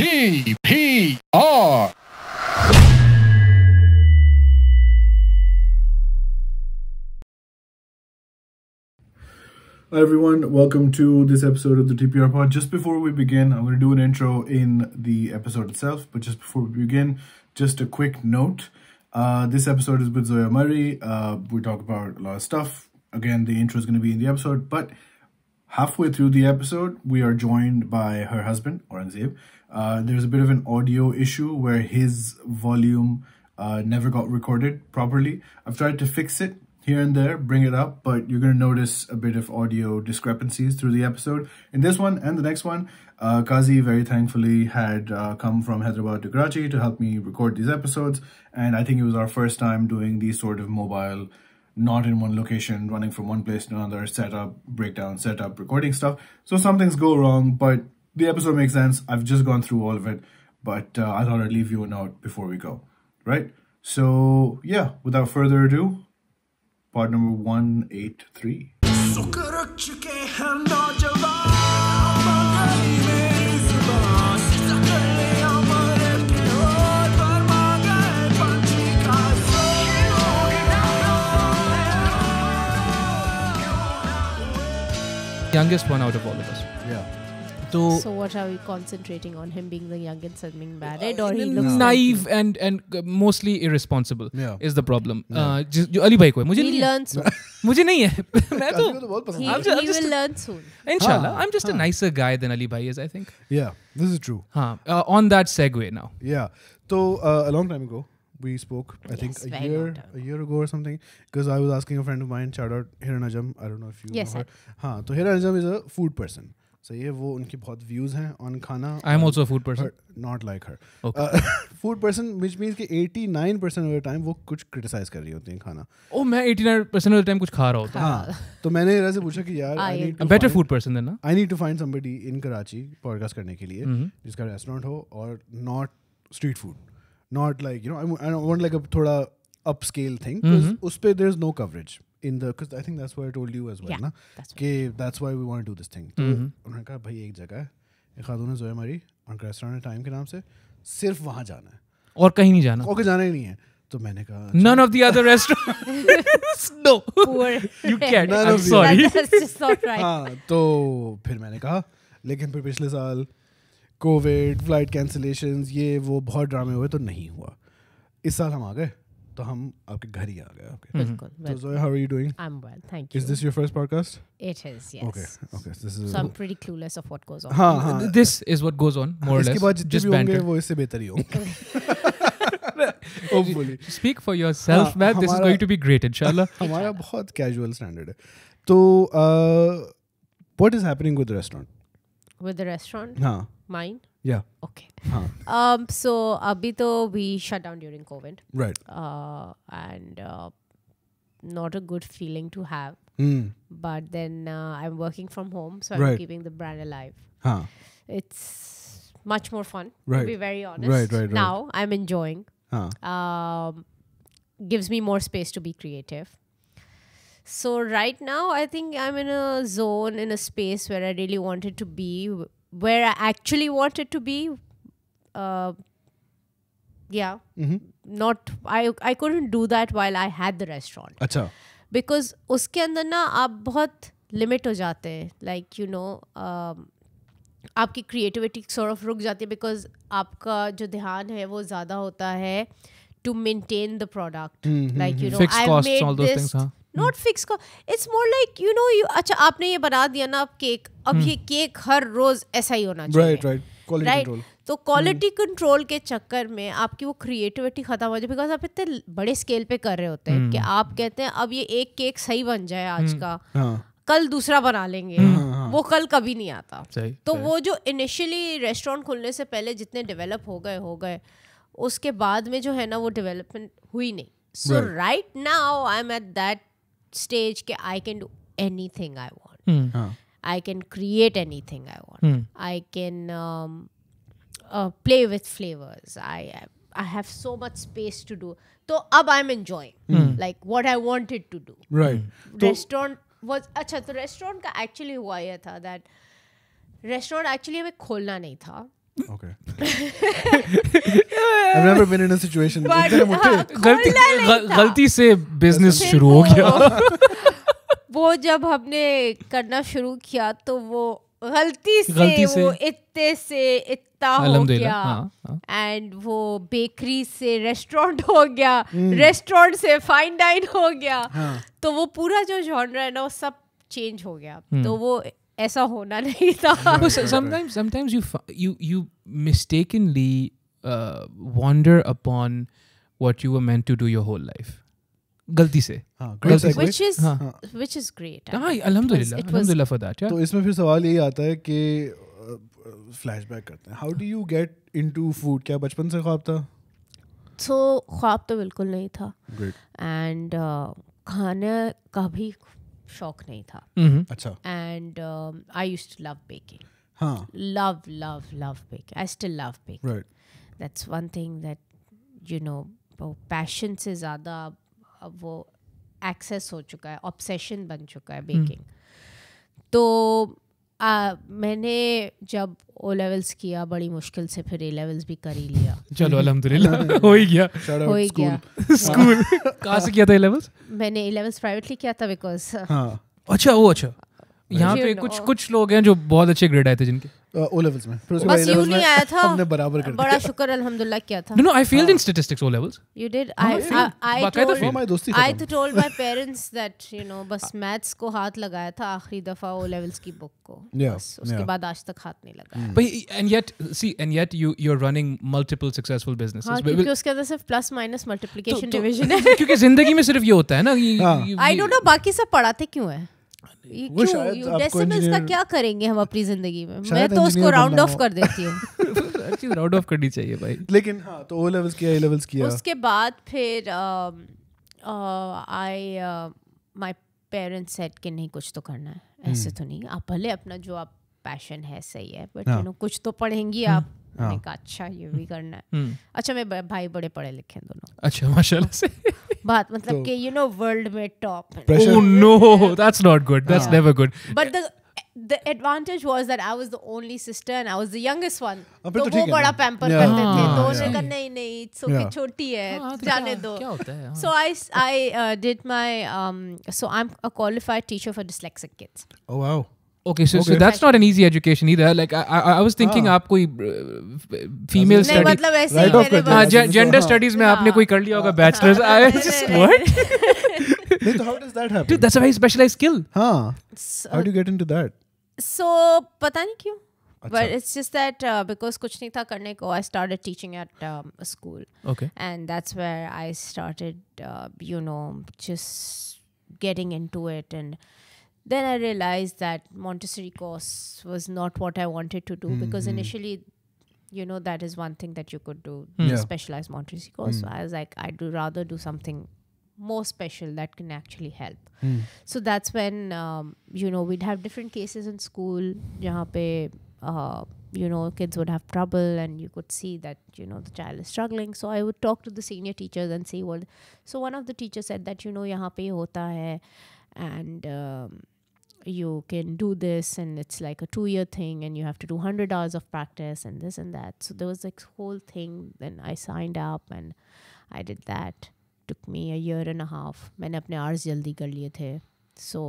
TPR. Hi everyone, welcome to this episode of the TPR Pod. Just before we begin, I'm going to do an intro in the episode itself, but just before we begin, just a quick note. This episode is with Zoya Marri. We talk about a lot of stuff. Again, the intro is going to be in the episode, but halfway through the episode, we are joined by her husband, Aurangzeb. There's a bit of an audio issue where his volume never got recorded properly. I've tried to fix it here and there, bring it up, but you're going to notice a bit of audio discrepancies through the episode. In this one and the next one, Kazi very thankfully had come from Hyderabad to Karachi to help me record these episodes, and I think it was our first time doing these sort of mobile, not in one location, running from one place to another, setup, breakdown, setup, recording stuff. So some things go wrong, but the episode makes sense. I've just gone through all of it, but I thought I'd leave you a note before we go, right? So yeah, without further ado, part number 183. Youngest one out of all of us. Yeah. So what are we concentrating on? Him being the youngest and being married, or he looks naive and mostly irresponsible is the problem. Ali bhai ko hai, mujhe nahi. He learns soon. Mujhe nahi hai. He will learn soon. Inshallah, I'm just a nicer guy than Ali bhai is, I think. Yeah, this is true. On that segue now. Yeah. So a long time ago, we spoke, I think a year ago or something, because I was asking a friend of mine, shout out Hira Najam. I don't know if you know her. Haan, so Hira Najam is a food person. So yeah, वो उनकी बहुत views हैं on खाना. I'm also a food person. Not like her. Okay. Food person, which means कि 89% of the time वो कुछ criticize कर रही होती हैं खाना. Oh, मैं 89% of the time कुछ खा रहा होता हूँ. हाँ. तो मैंने इरादे से पूछा कि यार, I'm a better food person than ना. I need to find somebody in Karachi podcast करने के लिए जिसका restaurant हो और not street food, not like, you know, I want like a थोड़ा upscale thing. उसपे there's no coverage. Because I think that's why I told you as well, na? That's why we want to do this thing. उन्होंने कहा भाई एक जगह है, एक खातून है ज़ोया मरी, उनका रेस्टोरेंट है टाइम के नाम से, सिर्फ वहाँ जाना है और कहीं नहीं जाना, और जाना ही नहीं है. तो मैंने कहा none of the other restaurants. No, you can't. I'm sorry. That's just not right. हाँ, तो फिर मैंने कहा, लेकिन फिर पिछले साल कोविड, फ्लाइट कैंसिलेशंस, ये वो बहुत ड्रामे हुए, तो नहीं हुआ. इस साल हम आ गए, तो हम आपके घर ही आ गए. So Zoya, how are you doing? I'm well, thank you. Is this your first podcast? It is, yes. Okay. So this is. So I'm pretty clueless of what goes on. This is what goes on, more or less. इसके बाद जितने होंगे वो इससे बेहतर ही होंगे. Hopefully. Speak for yourself, man. This is going to be great, inshallah. हमारा बहुत casual standard है. तो what is happening with the restaurant? With the restaurant? हाँ. Mine? Yeah. Okay. So abhi to we shut down during COVID. Right. And not a good feeling to have. But then I'm working from home, so I'm keeping the brand alive. It's much more fun, to be very honest. Now I'm enjoying. Gives me more space to be creative. So right now I think I'm in a zone, in a space where I really wanted to be, where I actually wanted to be. Not I couldn't do that while I had the restaurant. Achha. Because उसके अंदर ना आप बहुत limit हो जाते हैं, like you know, आपकी creativity sort of रुक जाती है, because आपका जो ध्यान है वो ज़्यादा होता है to maintain the product, like you know, fixed costs, all those things. Not fixed cost. It's more like, you know, अच्छा आपने ये बना दिया ना आप केक, अब ये केक हर रोज ऐसा ही होना चाहिए. Right. Quality control. तो quality control के चक्कर में आपकी वो creativity खत्म हो जाती है, because आप इतने बड़े scale पे कर रहे होते हैं कि आप कहते हैं अब ये एक केक सही बन जाए आज का, कल दूसरा बना लेंगे, वो कल कभी नहीं आता. तो वो जो initially restaurant खुलने से पहले जितने develop हो गए, उसके बाद में जो है ना वो development हुई नहीं. So right now I'm at that stage that I can do anything I want. I can create anything I want. I can play with flavors. I have so much space to do. So now I'm enjoying like what I wanted to do. Right. Restaurant was अच्छा, तो restaurant का actually हुआ ये था that restaurant actually हमें खोलना नहीं था. Okay. I've never been in a situation. गलती से business शुरू हो गया. वो जब हमने करना शुरू किया तो वो गलती से वो इतने से इतना हो गया. एंड वो बेकरी से रेस्टोरेंट हो गया, रेस्टोरेंट से फाइन डाइन हो गया. तो वो पूरा जो जॉनरा है ना वो सब चेंज हो गया. तो वो ऐसा होना नहीं था. Sometimes you mistakenly wander upon what you were meant to do your whole life. गलती से, which is great. हाँ, अल्हम्दुलिल्लाह for that. तो इसमें फिर सवाल यही आता है कि flashback करते हैं. How do you get into food? क्या बचपन से ख्वाब था? So ख्वाब तो बिल्कुल नहीं था. Great. And खाने का भी शौक नहीं था. अच्छा. And I used to love baking. हाँ. Love baking. I still love baking. Right. That's one thing that you know passion से ज़्यादा अब वो एक्सेस हो चुका है, ऑब्सेशन बन चुका है बेकिंग. तो मैंने जब ओ लेवल्स किया बड़ी मुश्किल से, फिर ए लेवल्स भी कर ही लिया. चलो अल्हम्दुलिल्लाह हो ही गया स्कूल. कहाँ से किया था ए लेवल्स? मैंने ए लेवल्स प्राइवेटली किया था बिकॉज अच्छा यहाँ पे कुछ लोग हैं जो बहुत अच्छे ग्रेड आए थे जिनके O levels में बस यू नहीं आया था. हमने बराबर कर दिया. बड़ा शुक्र अल्हम्दुलिल्लाह किया था. No, I failed in statistics O levels. You did? I told my parents that you know बस maths को हाथ लगाया था आखिरी दफा O levels की बुक को. उसके बाद आज तक हाथ नहीं लगाया. But and yet you're running multiple successful businesses. हाँ, क्योंकि उसके अंदर सिर्फ plus minus multiplication division है. क्योंकि जिंदगी में सिर्फ ये होता है ना. I don't know बाकी सब पढ़ाते क्यों है. डेसिमल्स का क्या करेंगे हम अपनी जिंदगी में? मैं तो उसको राउंड ऑफ कर देती हूँ. राउंड ऑफ करनी चाहिए भाई. लेकिन हाँ, तो ओ लेवल्स किया, ए लेवल्स किया. उसके बाद फिर माय पेरेंट्स सेड कि नहीं कुछ तो करना है. ऐसे तो नहीं, आप भले अपना जो आप पैशन है सही है बट यू नो कुछ तो पढ़ेंगी आप. मैंने कहा अच्छा ये भी करना है. अच्छा मेरे भाई बड़े पढ़े लिखे हैं दोनों. अच्छा माशाल्लाह से. बात मतलब कि यू नो वर्ल्ड में top. Oh no, that's not good, that's never good. But the advantage was that I was the only sister and I was the youngest one. तो वो बड़ा पैम्पर करते थे. तो उन्हें कहना नहीं सोकी छोटी है जाने दो. So I did my so I'm a qualified teacher for dyslexic kids. Oh wow. Okay, so that's not an easy education either. Like I was thinking आप कोई female studies. नहीं मतलब ऐसे ही. हाँ, gender studies में आपने कोई कर लिया होगा bachelor's. I was just what? So how does that happen? Dude, that's a very specialized skill. हाँ. How do you get into that? So पता नहीं क्यों. But it's just that because कुछ नहीं था करने को, I started teaching at a school. Okay. And that's where I started, you know, just getting into it and. Then I realized that Montessori course was not what I wanted to do because initially, you know, that is one thing that you could do, specialized Montessori course. So I was like, I'd rather do something more special that can actually help. So that's when, you know, we'd have different cases in school jahan pe, you know, kids would have trouble and you could see that, you know, the child is struggling. So I would talk to the senior teachers and see what. So one of the teachers said that, you know, yahan pe hota hai. And you can do this and it's like a 2-year thing and you have to do 100 hours of practice and this and that. So there was like whole thing. Then I signed up and I did that. Took me a year and a half. मैंने अपने hours जल्दी कर लिए थे. So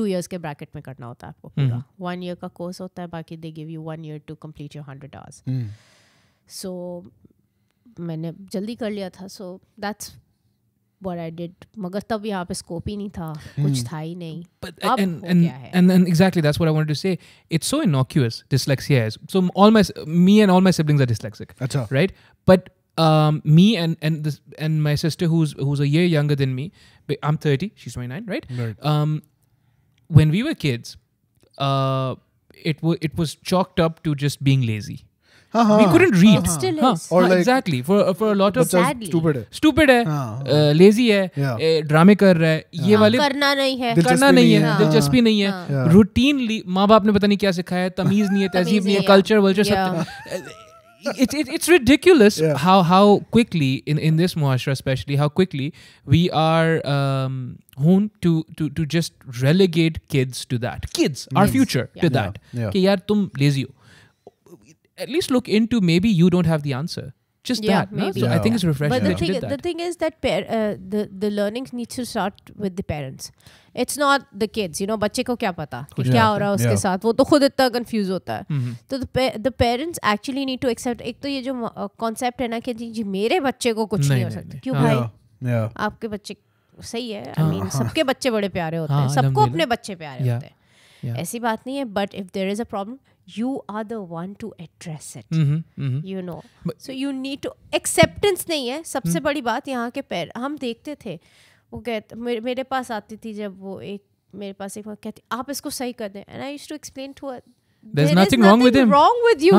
2 years के bracket में करना होता है आपको पूरा. 1 year का course होता है. बाकी they give you 1 year to complete your 100 hours. So मैंने जल्दी कर लिया था. So that's what I did. मगर तब यहाँ पे scope ही नहीं था, कुछ था ही नहीं. अब हो गया है. And exactly that's what I wanted to say. It's so innocuous. Dyslexia is so me and all my siblings are dyslexic. अच्छा. Right? But me and my sister who's a year younger than me. I'm 30. She's 29. Right? Right. When we were kids, it was chalked up to just being lazy. We couldn't read. It still is. Or like exactly for a lot of sadly. Stupid hai. Lazy hai. Drama कर रहा है. ये वाले करना नहीं है. दिलचस्पी नहीं है. Routinely माँ बाप ने पता नहीं क्या सिखाया. तमीज नहीं है, तहजीब नहीं है, culture सब. It's ridiculous how quickly in this muashra especially how quickly we are honed to just relegate kids to that. Our future to that. कि यार तुम lazy हो. at least look into maybe you don't have the answer. Just maybe. So I think it's refreshing. But the thing is that the learning needs to start with the parents. It's not the kids. You know, bachche ko kya pata? Kya ho raha uske saath? Wo to khud itna confused hota hai. So the parents actually need to accept. Ek to ye jo concept hai na ki ji mere bachche ko kuch nahi ho sakta. Kyun bhai? Aapke bachche sahi hai. I mean, sabke bachche bade pyare hote hain. Sabko apne bachche pyare hote hain. Aisi baat nahi hai. But if there is a problem, you are the one to address it. You know. But so you need to... Acceptance नहीं है. सबसे बड़ी बात यहाँ के पैर. हम देखते थे. वो कहते... मेरे पास आती थी जब वो एक... मेरे पास एक बार कहती... आप इसको सही कर दें. And I used to explain to her... There's nothing wrong with him. There's nothing wrong with you.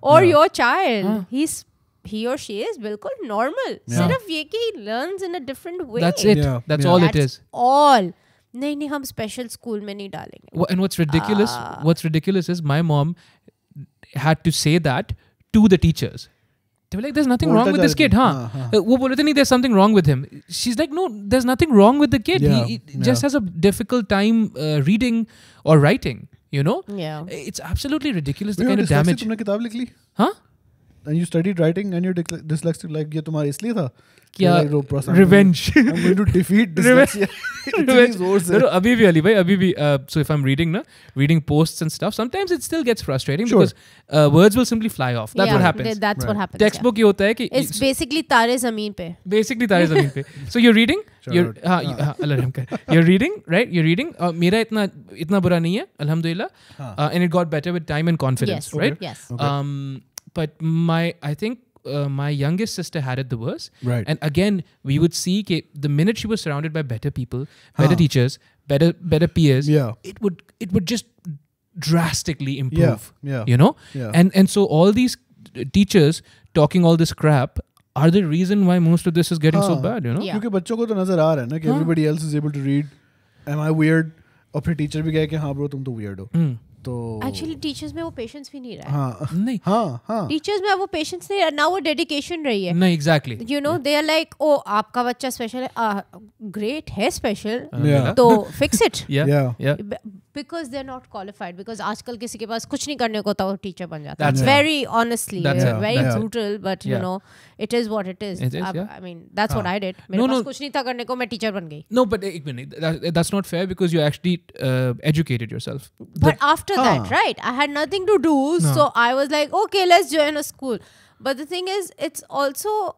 Or your child. He's... He or she is बिल्कुल normal. सिर्फ ये कि he learns in a different way. That's it. That's all it is. That's all. नहीं नहीं हम special school में नहीं डालेंगे. And what's ridiculous is my mom had to say that to the teachers. They were like, there's nothing wrong with this kid, huh? वो बोलते नहीं, there's something wrong with him. She's like, no, there's nothing wrong with the kid. He just has a difficult time reading or writing. You know? Yeah. It's absolutely ridiculous the kind of damage. तुमने किताब लिख ली? Huh? And you studied writing and you're dyslexic like ये तुम्हारे इसलिए था? Revenge. I'm going to defeat dyslexia. No, abhi bhi Ali bhai, abhi bhi. So if I'm reading, reading posts and stuff, sometimes it still gets frustrating because words will simply fly off. That's what happens. That's what happens. Textbook ये होता है कि it's basically Taare Zameen Par. Basically Taare Zameen Par. So you're reading. You're reading, right? You're reading. मेरा इतना बुरा नहीं है, alhamdulillah. And it got better with time and confidence, right? Yes. But I think my youngest sister had it the worst. Right. And again, we would see that the minute she was surrounded by better people, better teachers, better peers, it would just drastically improve. You know? And so all these teachers talking all this crap are the reason why most of this is getting so bad, you know? Kyunki bachcho ko to nazar aa raha hai na ki everybody else is able to read. Am I weird? Aur phir teacher bhi kahe ki ha bro tum to weird ho. Actually teachers में वो patience भी नहीं रहा नहीं teachers में वो patience नहीं रहा ना वो dedication रही है नहीं exactly you know they are like oh आपका बच्चा special है great है special तो fix it because they're not qualified because आजकल किसी के पास कुछ नहीं करने को तो वो teacher बन जाता है very honestly very brutal but you know it is what it is I mean that's what I did मेरे पास कुछ नहीं था करने को मैं teacher बन गई no but एक minute that's not fair because you actually educated yourself but after that, right? I had nothing to do, so I was like, okay, let's join a school. But the thing is, it's also,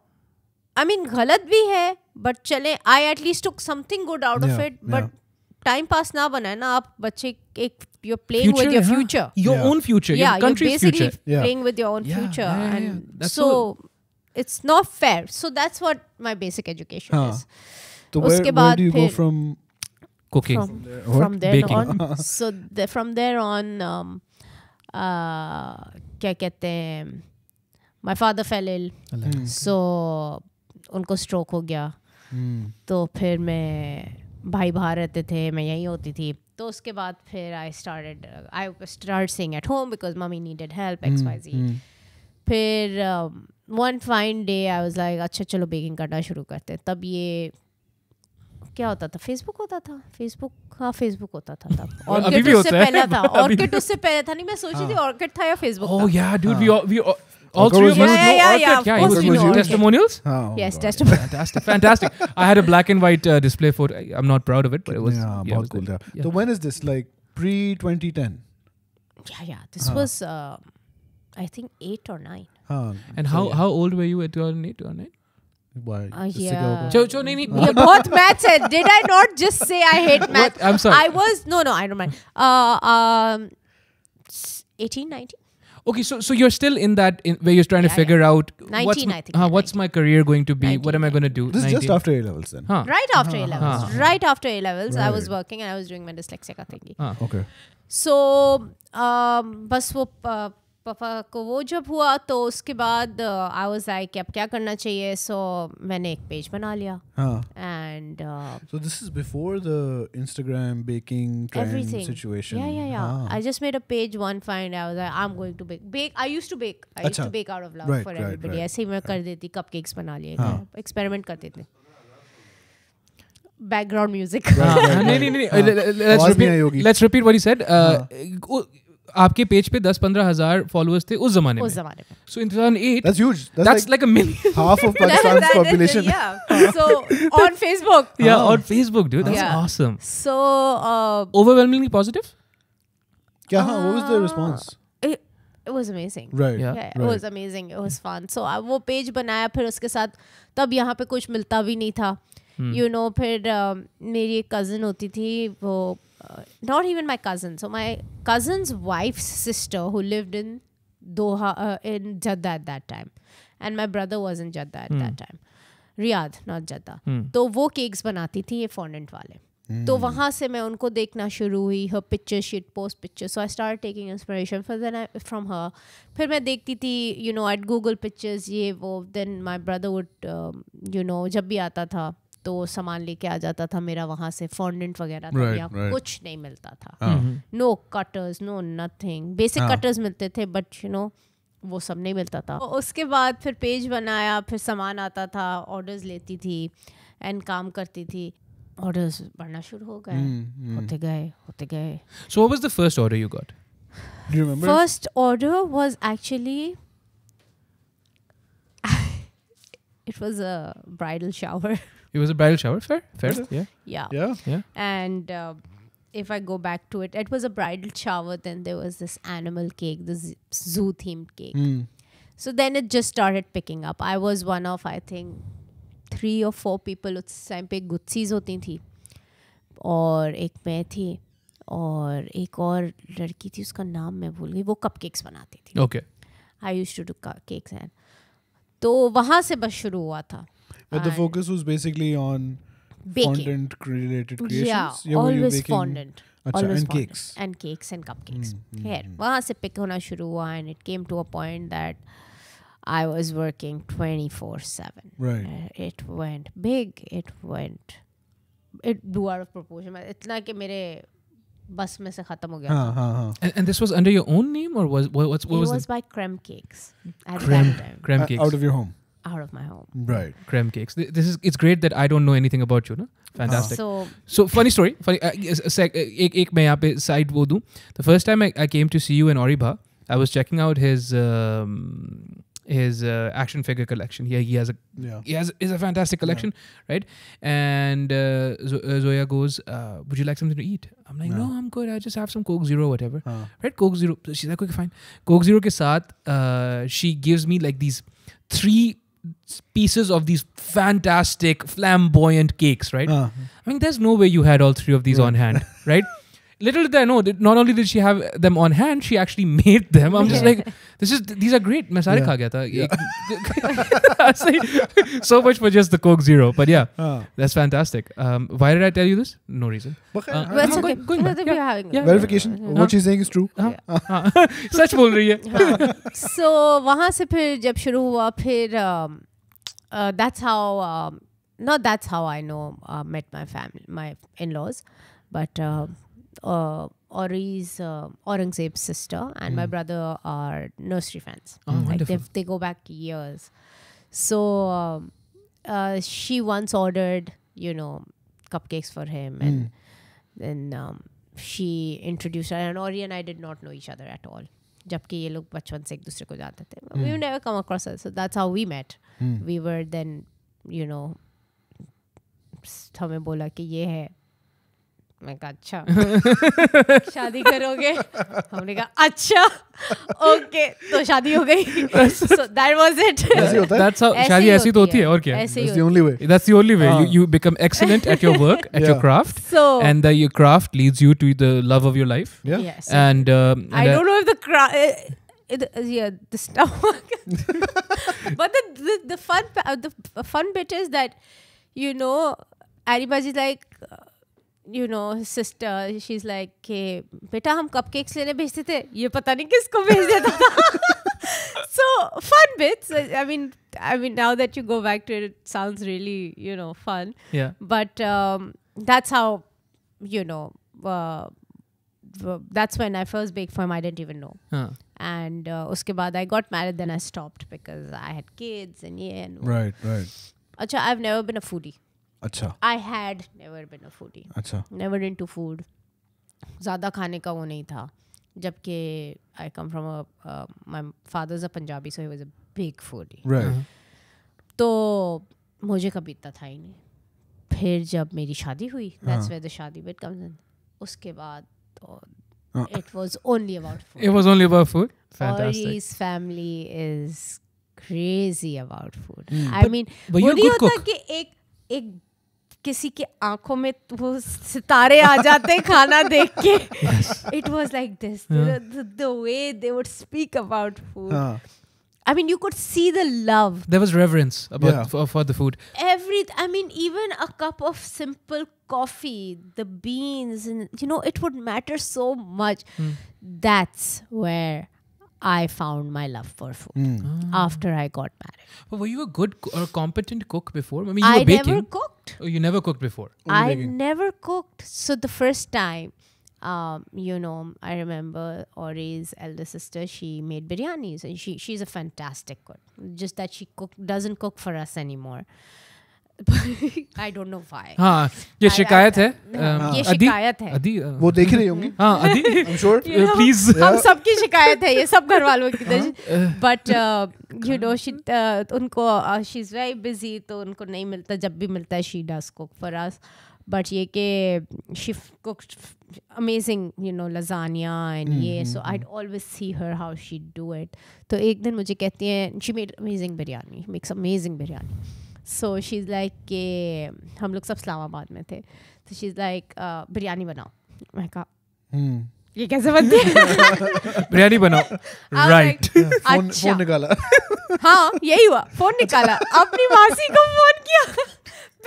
I mean, गलत भी है, but चले, I at least took something good out of it. But time pass ना बनाए ना आप बच्चे एक you're playing with your future, your own future, your country's future. You're basically playing with your own future, and so it's not fair. So that's what my basic education is. So where do you go from? Cooking from there on so from there on क्या कहते हैं my father fell ill so उनको stroke हो गया तो फिर मैं भाई बाहर रहते थे मैं यहीं होती थी तो उसके बाद फिर I started staying at home because mommy needed help XYZ फिर one fine day I was like अच्छा चलो baking करना शुरू करते तब ये क्या होता था फेसबुक होता था फेसबुक हाँ फेसबुक होता था तब ऑर्किड उससे पहला था ऑर्किड उससे पहले था नहीं मैं सोची थी ऑर्किड था या फेसबुक था ओह यार dude All three of us know testimonials. Yes, testimonials. Fantastic, fantastic. I had a black and white display for. I'm not proud of it, but it was. Yeah, बहुत cool था. So when is this? Like pre-2010? Yeah. This was, I think, 8 or 9. And how old were you at 2008 or 2009? Why? Yeah. Cho, nahi, nahi. Yeah, both maths hai. Did I not just say I hate maths? I'm sorry. I was no. I don't mind. 18, 19. Okay, so you're still in that where you're trying to figure out 19, I think. What's my career going to be? 19, what am I going to do? This is just after A levels then. Right after A levels. Right after A levels, I was working and I was doing my dyslexia ka thingy. Okay. So, बस वो पापा को वो जब हुआ तो उसके बाद I was like अब क्या करना चाहिए so मैंने एक पेज बना लिया and so this is before the Instagram baking trend situation I just made a page one find I was like I'm going to bake I used to bake out of love for everybody ऐसे ही मैं कर देती cupcakes बना लिए experiment करते थे background music नहीं let's repeat what he said आपके पेज पे 10-15 हज़ार फॉलोअर्स थे उस जमाने में. So in 2008, that's huge. That's like a million. Half of Pakistan's population. Yeah. So on Facebook. Yeah, on Facebook, dude. That's awesome. So overwhelmingly positive. Yeah. What was the response? It was amazing. Right. Yeah. Yeah, right. It was amazing. It was fun. So वो page बनाया फिर उसके साथ तब यहाँ पे कुछ मिलता भी नहीं था. You know फिर मेरी एक cousin होती थी वो not even my cousin. So my cousin's wife's sister who lived in Doha in Jeddah at that time, and my brother was in Jeddah at that time. Riyadh, not Jeddah. तो वो cakes बनाती थी ये fondant वाले. तो वहाँ से मैं उनको देखना शुरू हुई. Her pictures, she'd post pictures, so I started taking inspiration from her. फिर मैं देखती थी, you know, I'd Google pictures ये वो. Then my brother would, you know, जब भी आता था तो सामान लेके आ जाता था मेरा वहाँ से fondant वगैरह. कुछ नहीं मिलता था. No cutters, no nothing. Basic cutters मिलते थे, but you know वो सब नहीं मिलता था. उसके बाद फिर पेज बनाया, फिर सामान आता था, orders लेती थी and काम करती थी. Orders बढ़ना शुरू हो गए, होते गए. So what was the first order you got? Do you remember? First order was actually it was a bridal shower. It was a bridal shower, fair, yeah. Yeah. Yeah. Yeah. And if I go back to it, it was a bridal shower. Then there was this animal cake, this zoo-themed cake. So then it just started picking up. I was one of, I think, 3 or 4 people. उस time पे गुत्सीज होती थी और एक मैं थी और एक और लड़की थी, उसका नाम मैं भूल गई. वो कपकेक्स बनाती थी. Okay. I used to do cupcakes and तो वहाँ से बस शुरू हुआ था. But the focus was basically on fondant related creations. Yeah, always fondant. Achha, always and cakes and cupcakes. वहाँ से पिक होना शुरू हुआ and it came to a point that I was working 24/7. Right. It went big. It blew out of proportion. इतना कि मेरे बस में से खत्म हो गया. And this was under your own name or was what was it? It was by Creme Cakes. At that time. Creme Cakes. Out of your home. Out of my home. Right. Creme Cakes. This is. It's great that I don't know anything about you, no? Fantastic. So funny story. एक मैं यहाँ पे side वो दूँ. The first time I came to see you in Aurry Marri, I was checking out his action figure collection. He has a fantastic collection, right? And Zoya goes, "Would you like something to eat?" I'm like, "No, I'm good. I just have some Coke Zero, whatever." Right? Coke Zero. She's like, "Okay, fine." Coke Zero ke saath, she gives me like these 3 pieces of these fantastic flamboyant cakes, right? I mean, there's no way you had all 3 of these on hand, right? Little did I know that not only did she have them on hand, she actually made them. I'm just like, these are great. मैं सारे खा गया था. So much for just the Coke Zero, but yeah, that's fantastic. Why did I tell you this? No reason. That's okay. Verification. What she's saying is true. सच बोल रही है. So वहाँ से फिर जब शुरू हुआ फिर that's how I know met my family, my in-laws, but Aurry's Aurangzeb's sister and my brother are nursery friends. Like they go back years. So she once ordered, you know, cupcakes for him, and then she introduced her. And Aurry and I did not know each other at all. जबकि ये लोग बचपन से एक दूसरे को जानते थे. We never come across her, so that's how we met. We were then, you know, हमें बोला कि ये है. मैं कहा अच्छा शादी करोगे? हमने कहा अच्छा ओके, तो शादी हो गई. So that was it. That's how शादी ऐसी तो होती है और क्या? That's the only way. That's the only way. You become excellent at your work, at your craft, and that your craft leads you to the love of your life. Yes. And I don't know if the craft. Yeah, the stuff. But the fun bit is that, you know, everybody's like. You know, his sister, she's like, "Hey, beta, hum cupcakes lene bhejte the. Ye pata nahi kisko bhej deta tha." So fun bits. I mean, now that you go back to it, it sounds really, you know, fun. Yeah. But that's how, you know, that's when I first baked for him. I didn't even know. And uske baad I got married. Then I stopped because I had kids and yeah. And right. Achha, I've never been a foodie. अच्छा. I had never been a foodie. अच्छा. Never into food. ज़्यादा खाने का वो नहीं था. Jabke I come from a my father's a Punjabi, so he was a big foodie. Right. So मुझे कभी इतना था ही नहीं. फिर जब मेरी शादी हुई, that's where the शादी bit comes in. उसके बाद it was only about food. It was only about food. Fantastic. Aurry's family is crazy about food. I mean, वो नहीं होता कि एक एक किसी के आँखों में वो सितारे आ जाते खाना देख के. It was like this. The way they would speak about food. I mean, you could see the love. There was reverence about for the food. I mean, even a cup of simple coffee, the beans, and you know, it would matter so much. That's where I found my love for food after I got married. But were you a good or competent cook before? I mean, you were baking. I never cooked. Oh, you never cooked before. I never cooked. So the first time, you know, I remember Aurry's elder sister, she made biryanis, and she's a fantastic cook. Just that she doesn't cook for us anymore. I don't know why. हाँ ये शिकायत है. ये शिकायत है. अदी वो देख रही होंगी. हाँ अदी. I'm sure. Please. हम सब की शिकायत है ये सब घरवालों की तरह. But you know she उनको she's very busy तो उनको नहीं मिलता जब भी मिलता है she does cook for us. But ये के she cooked amazing you know lasagna and ये so I'd always see her how she do it. तो एक दिन मुझे कहती हैं she made amazing biryani makes amazing biryani. So she's like के हम लोग सब इस्लामाबाद में थे. So she's like बिरयानी बनाओ. मैं कहा ये कैसे बनती है? बिरयानी बनाओ. Right. फोन निकाला. हाँ यही हुआ फोन निकाला. अपनी मासी को फोन किया.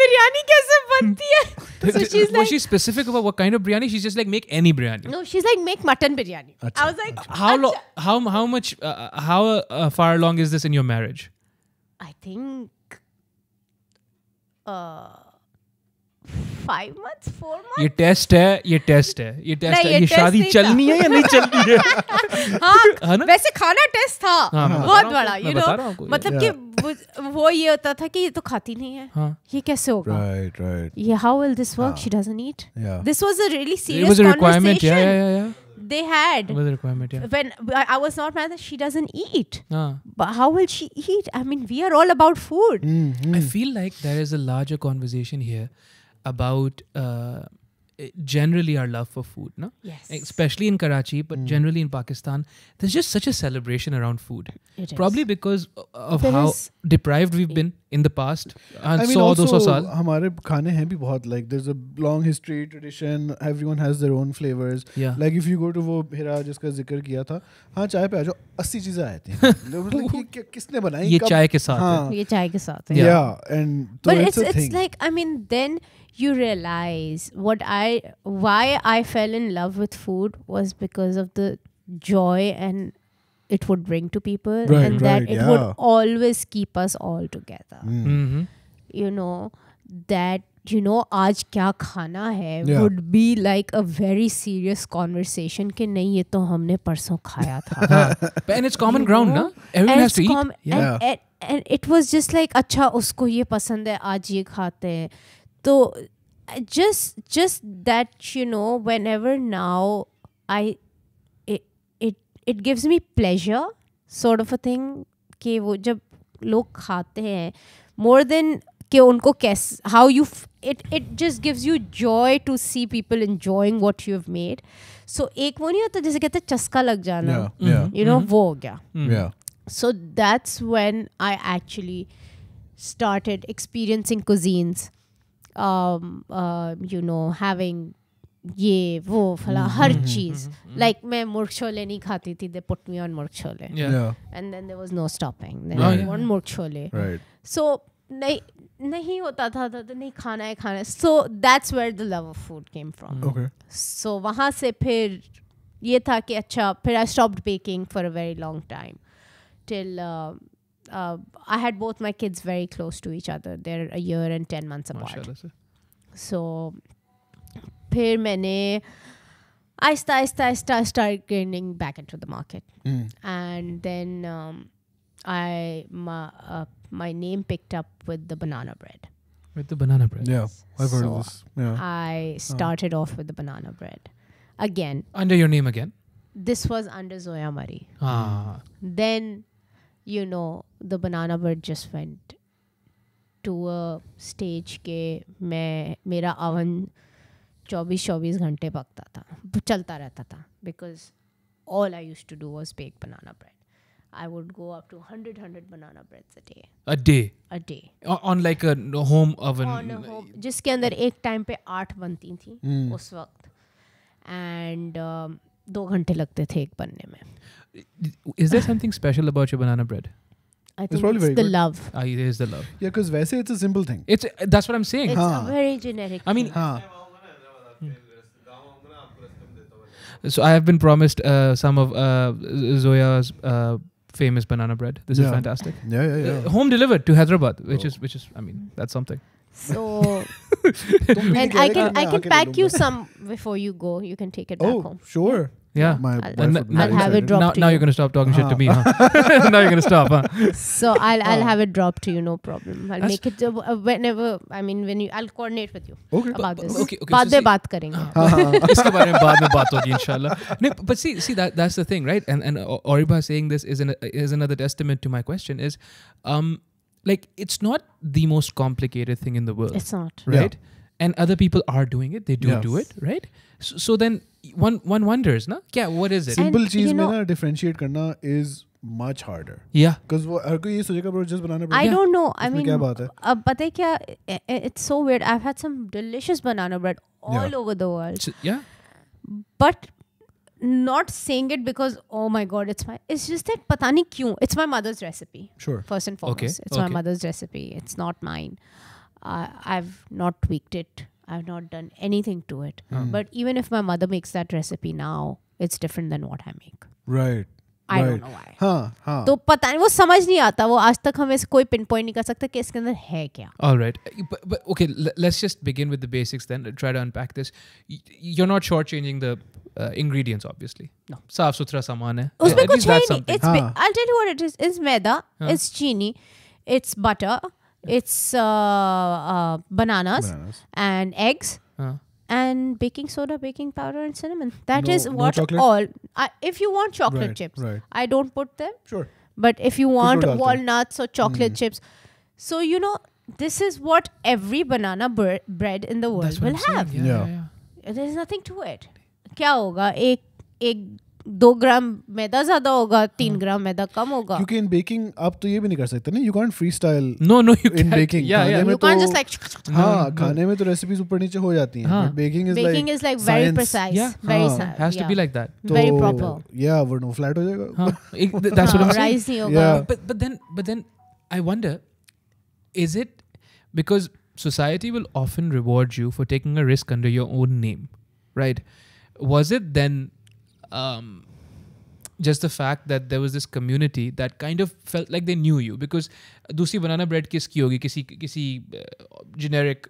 Biryani कैसे बनती है? So she's like, was she specific about what kind of biryani? She's just like make any biryani. No, she's like make mutton biryani. I was like, how much how far along is this in your marriage? I think. 5 months, 4 months. ये test है, ये test है, ये test है. ये शादी चलनी है या नहीं चलनी है? हाँ, वैसे खाना टेस्ट था, बहुत बड़ा, you know. मतलब कि वो ये होता था कि ये तो खाती नहीं है, ये कैसे होगा? Right, right. ये how will this work? She doesn't eat. This was a really serious conversation they had. It was a requirement, yeah. When I was not mad that she doesn't eat. But how will she eat? I mean, we are all about food. I feel like there is a larger conversation here about generally our love for food, no? Yes. Especially in Karachi, but generally in Pakistan, there's just such a celebration around food. It is. Probably because of how deprived we've been in the past. I mean, also, हमारे खाने हैं भी बहुत like there's a long history, tradition. Everyone has their own flavors. Yeah. Like if you go to वो हिरा जिसका जिक्र किया था, हाँ चाय पे आज 80 चीजें आए थे. किसने बनाई? ये चाय के साथ है. ये चाय के साथ है. Yeah, and but it's like I mean then. You realize what why I fell in love with food was because of the joy and it would bring to people, right, and that it would always keep us all together. You know that आज क्या खाना है would be like a very serious conversation कि नहीं ये तो हमने परसों खाया था. And it's common ground, ना? Everyone has to eat. Yeah. And it was just like अच्छा उसको ये पसंद है आज ये खाते हैं. So just that you know whenever now it gives me pleasure sort of a thing कि वो जब लोग खाते हैं more than कि उनको कैसे how you it just gives you joy to see people enjoying what you have made. So एक वो नहीं होता जैसे कहते हैं चस्का लग जाना, you know वो हो गया. So that's when I actually started experiencing cuisines. You know having ये वो फला हर चीज़ like मैं मुर्ग छोले नहीं खाती थी they put me on मुर्ग chole and then there was no stopping then I want मुर्ग छोले so नहीं होता था तो नहीं खाना है खाना. So that's where the love of food came from. Okay. So वहाँ से फिर ये था कि अच्छा फिर I stopped baking for a very long time till I had both my kids very close to each other. They're a year and 10 months apart. So, फिर मैंने I started getting back into the market, and then my name picked up with the banana bread. With the banana bread. Yeah, I've heard of this. Yeah. I started off with the banana bread again. Under your name again. This was under Zoya Marri. Ah. Then, you know, the banana bird just went to a stage ke mera oven 24 घंटे पकता था, चलता रहता था, because all I used to do was bake banana bread. I would go up to 100 banana breads a day. A day? A day. On like a home oven? On a home. जिसके अंदर एक time पे 8 बनती थी उस वक्त. And 2 घंटे लगते थे एक बनने में. Is there something special about your banana bread? I think it's the love. It is the love. Yeah, because वैसे it's a simple thing. That's what I'm saying. It's a very generic thing. I mean... So I have been promised some of Zoya's famous banana bread. This is fantastic. Yeah. Home delivered to Hyderabad, which is I mean, that's something. So and I can pack you some before you go. You can take it back home. Oh, sure. Yeah. I'll have it dropped to you. Now you're going to stop talking shit to me, huh? Now you're going to stop, huh? So I'll have it dropped to you, no problem. I'll make it whenever, I mean, I'll coordinate with you about this. Okay. बात करेंगे. इसके बारे में बाद में बात होगी, inshallah. But see, that's the thing, right? And Aurry Bhai saying this is another testament to my question is, like, it's not the most complicated thing in the world. It's not. Right? And other people are doing it. They do it, right? So then one wonders, na? Yeah, what is it? Simple cheez mein na differentiate karna is much harder. Yeah. Because हर कोई ये सोचेगा bro just banana bread. I don't know. I mean, क्या बात है? अब पता है क्या? It's so weird. I've had some delicious banana bread all over the world. Yeah. But not saying it because oh my god, it's just that पता नहीं क्यों. It's my mother's recipe. Sure. First and foremost, it's my mother's recipe. It's not mine. I've not tweaked it. I've not done anything to it. But even if my mother makes that recipe now, it's different than what I make. Right. I don't know why. So पता नहीं वो समझ नहीं आता वो आज तक हमें कोई pinpoint नहीं कर सकता कि इसके अंदर है क्या. All right. But okay, let's just begin with the basics then. Try to unpack this. You're not shortchanging the ingredients, obviously. No. साफ सुथरा सामान है. उसमें कुछ है नहीं. I'll tell you what it is. It's maida. It's chini. It's butter. It's bananas and eggs and baking soda, baking powder and cinnamon. That is what all. If you want chocolate chips, I don't put them. Sure. But if you want walnuts or chocolate chips. So, you know, this is what every banana bread in the world will have. Yeah. There's nothing to it. Kya hoga? Ek 2 gram maida zyada hoga, 3 gram maida kam hoga. You can baking up to ye bhi nahi kar sakte na. You can't freestyle. No, you can't. In baking, you can't just like. हाँ, खाने में तो recipes ऊपर नीचे हो जाती हैं. Baking is like very precise. Yeah, has to be like that. Very proper. Yeah, वरना flat हो जाएगा. That's what I'm saying. Rice नहीं होगा. But then, I wonder, is it because society will often reward you for taking a risk under your own name, right? Was it then? Just the fact that there was this community that kind of felt like they knew you because दूसरी banana bread किसकी होगी किसी generic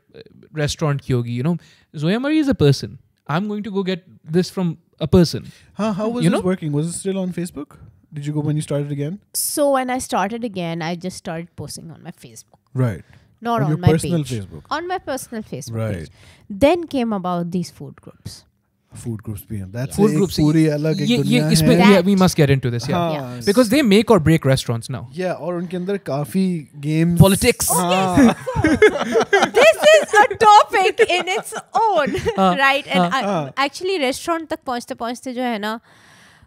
restaurant की होगी, you know. Zoya Marri is a person. I'm going to go get this from a person. How was this working? Was it still on Facebook? Did you go when you started again? So when I started again, I just started posting on my Facebook. Right. Not on my personal Facebook. On my personal Facebook. Right. Then came about these food groups. Food groups bhi hain. That's food groups. Yeah, we must get into this. Yeah. Because they make or break restaurants now. Yeah, aur unke andar kafi games. Politics. Okay, this is a topic in its own, right? And actually, restaurant tak pahunchte jo hai na,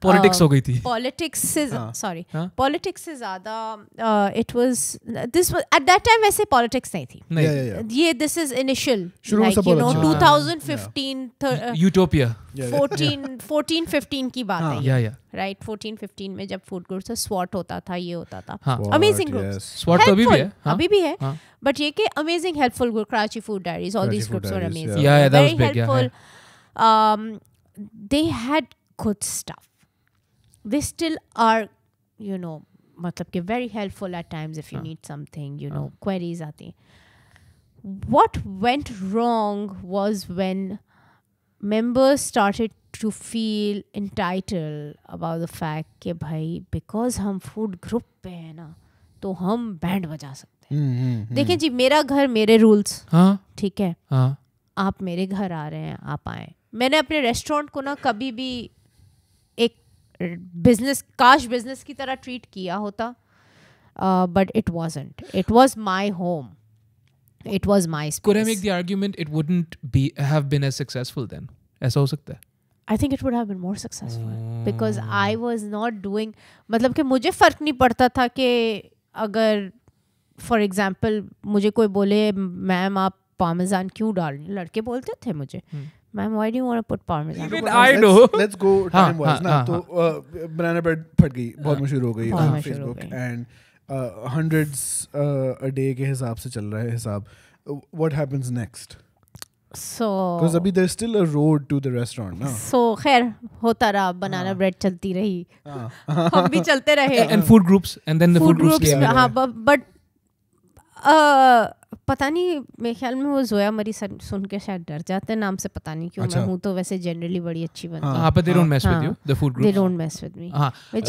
politics ho gayi thi. Politics se zyada. This was at that time वैसे politics नहीं थी. ये this is initial. Like you know 2015 Utopia. 14, 15 की बात है. Right 14, 15 में जब food groups SWAT होता था ये होता था. Amazing groups. SWAT अभी भी है. But ये के amazing helpful group Karachi food diaries all these groups were amazing. Yeah, that was big. Very helpful. They had good stuff. They still are, you know, very helpful at times if you need something, you know, queries. What went wrong was when members started to feel entitled about the fact that bhai, because we are in food group, we can band. Look, ji, mera ghar, mere rules. Okay? You are coming to my house, you come. I have never tried to make a restaurant business, काश business की तरह treat किया होता, but it wasn't. It was my home. It was my space. Could I make the argument it wouldn't be have been as successful then? ऐसा हो सकता है? I think it would have been more successful because I was not doing. मतलब कि मुझे फर्क नहीं पड़ता था कि अगर for example मुझे कोई बोले मैम आप parmesan क्यों डाल, लड़के बोलते थे मुझे ma'am why do you want to put parmesan? Even I know. Let's go time wise ना, तो banana bread फट गई, बहुत मशहूर हो गई Facebook and hundreds a day के हिसाब से चल रहा है हिसाब. What happens next? So because abhi there's still a road to the restaurant now. So khair hota raha, banana bread chalti rahi, hum bhi chalte rahe, and food groups, and then the food groups yeah, yeah. but पता नहीं मेरे ख्याल में वो जोया मरी सुन के शायद डर जाते हैं नाम से, पता नहीं क्यों. मैं हूँ तो वैसे generally बड़ी अच्छी बनती हूँ. But they don't mess with you, the food groups. They don't mess with me.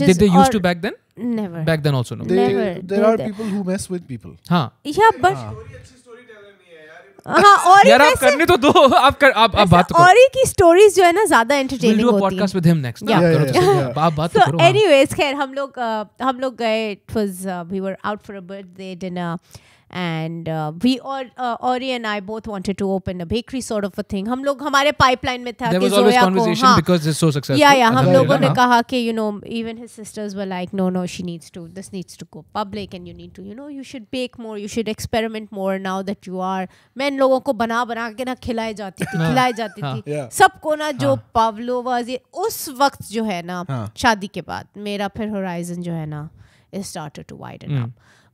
Did they used to back then? Never. Back then also no. Never. There are people who mess with people. हाँ. Yeah, but हाँ, यार आप करने तो दो, आप बात करो. औरी की स्टोरीज जो है ना ज्यादा एंटरटेनिंग होती है. पॉडकास्ट विद हिम नेक्स्ट करो, आप बात करो. एनीवेज खैर हम लोग गए, it was we were out for a birthday dinner and we all औरी and I both wanted to open a bakery sort of a thing. हम लोग हमारे पाइपलाइन में था कि जोया को या हम लोगों ने कहा कि you know even his sisters were like no no she needs to this needs to go public and you need to you know you should bake more, you should experiment more now that you are. मैं इन लोगों को बना बना के ना खिलाई जाती थी सबको ना, जो पावलोवा उस वक्त जो है ना शादी के बाद मेरा फिर होराइजन जो है ना it started to widen up.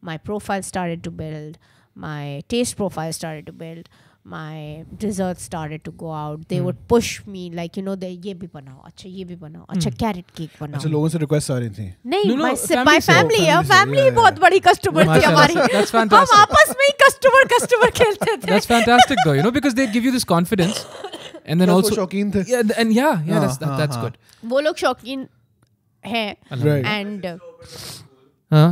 My profile started to build, my taste profile started to build, my desserts started to go out. They would push me like, you know, they ye bhi banao, acha ye bhi banao, acha carrot cake banao. Acha logon se request aa rahi thi. Nahi, my family है, family बहुत बड़ी customer थी हमारी. हम आपस में ही customer खेलते थे. That's fantastic though, you know, because they give you this confidence, and then also शौकीन थे. Yeah, and yeah, that's good. वो लोग शौकीन हैं and हाँ.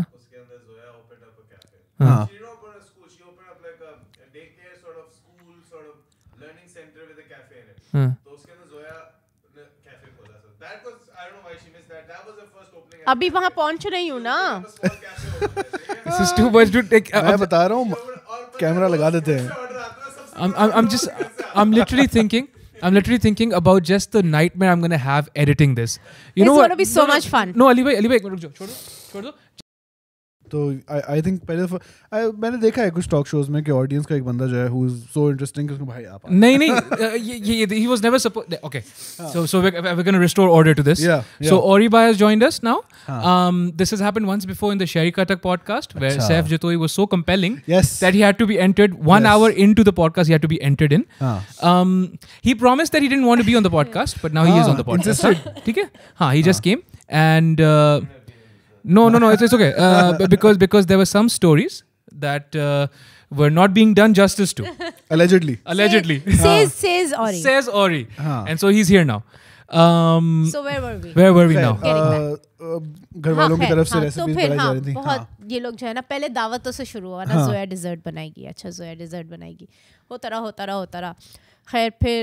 She didn't open a school. She opened up like a daycare sort of school, sort of learning center with a cafe in it. So उसके अंदर Zoya ने cafe खोला. So that was, I don't know why she missed that. That was her first opening. अभी वहाँ पहुँच रही हूँ ना. This is too much to take. मैं बता रहा हूँ कैमरा लगा देते हैं. I'm literally thinking about just the nightmare I'm gonna have editing this. You know what? It's gonna be so much fun. No Ali bhai रुक जाओ, छोड़ दो. तो आई थिंक पहले मैंने देखा है कुछ टॉक शोज में कि ऑडियंस का एक बंदा जो है हु इज सो इंटरेस्टिंग कि उसको भाई आप नहीं ये ही was never suppose. Okay so we are going to restore order to this. So Aurry Marri has joined us now. This has happened once before in the Sherry Katak podcast where Saif Jatoi was so compelling that he had to be entered 1 hour into the podcast. He had to be entered in. He promised that he didn't want to be on the podcast but now he is on the podcast. ठीक है हाँ, he just came and No, it's okay. Because there were some stories that were not being done justice to. Allegedly. Says Aurry. Says Aurry. And so he's here now. So where were we now? घर वालों की तरफ से recipes बनाई जा रही थी. बहुत ये लोग जो है ना पहले दावतों से शुरू हुआ ना. Zoya dessert बनाएगी, अच्छा Zoya dessert बनाएगी, होता रहा. खैर फिर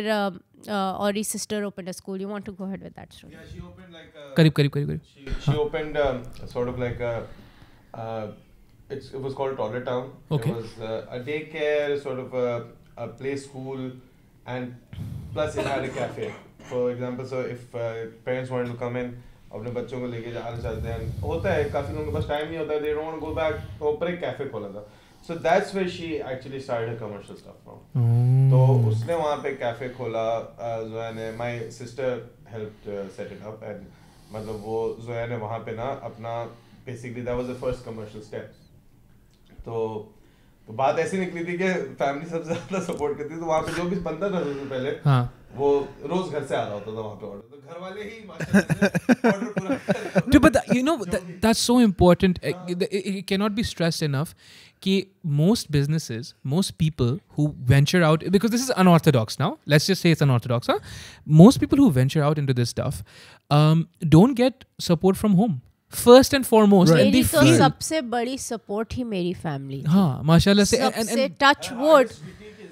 Aurry's sister opened a school. You want to go ahead with that story? Yeah, she opened like a करीब. She opened sort of like a it was called Toddler Town. Okay. It was a daycare sort of a play school, and plus it had a cafe. For example, so if parents wanted to come in, अपने बच्चों को लेके जाना चाहते हैं, होता है काफी लोगों के पास टाइम नहीं होता है, they don't want to go back. तो ऊपर एक कैफे खोला था. So that's where she actually started her commercial stuff from. So उसने वहाँ पे कैफे खोला. Zoya ने, my sister helped set it up, and मतलब वो Zoya ने वहाँ पे ना अपना basically that was the first commercial step. तो बात ऐसी निकली थी कि family सबसे ज़्यादा support करती थी. तो वहाँ पे जो भी बंदा था उससे पहले वो रोज घर से आ रहा होता था वहाँ पे order. तो घर वाले ही मास्टर order पूरा. But you know that's so important. It cannot be stressed enough. That most businesses, most people who venture out, because this is unorthodox now, let's just say it's unorthodox, huh? Most people who venture out into this stuff don't get support from home. First and foremost, right. And they feel. सबसे बड़ी support ही मेरी family. हाँ, माशाल्लाह से. सबसे touch wood.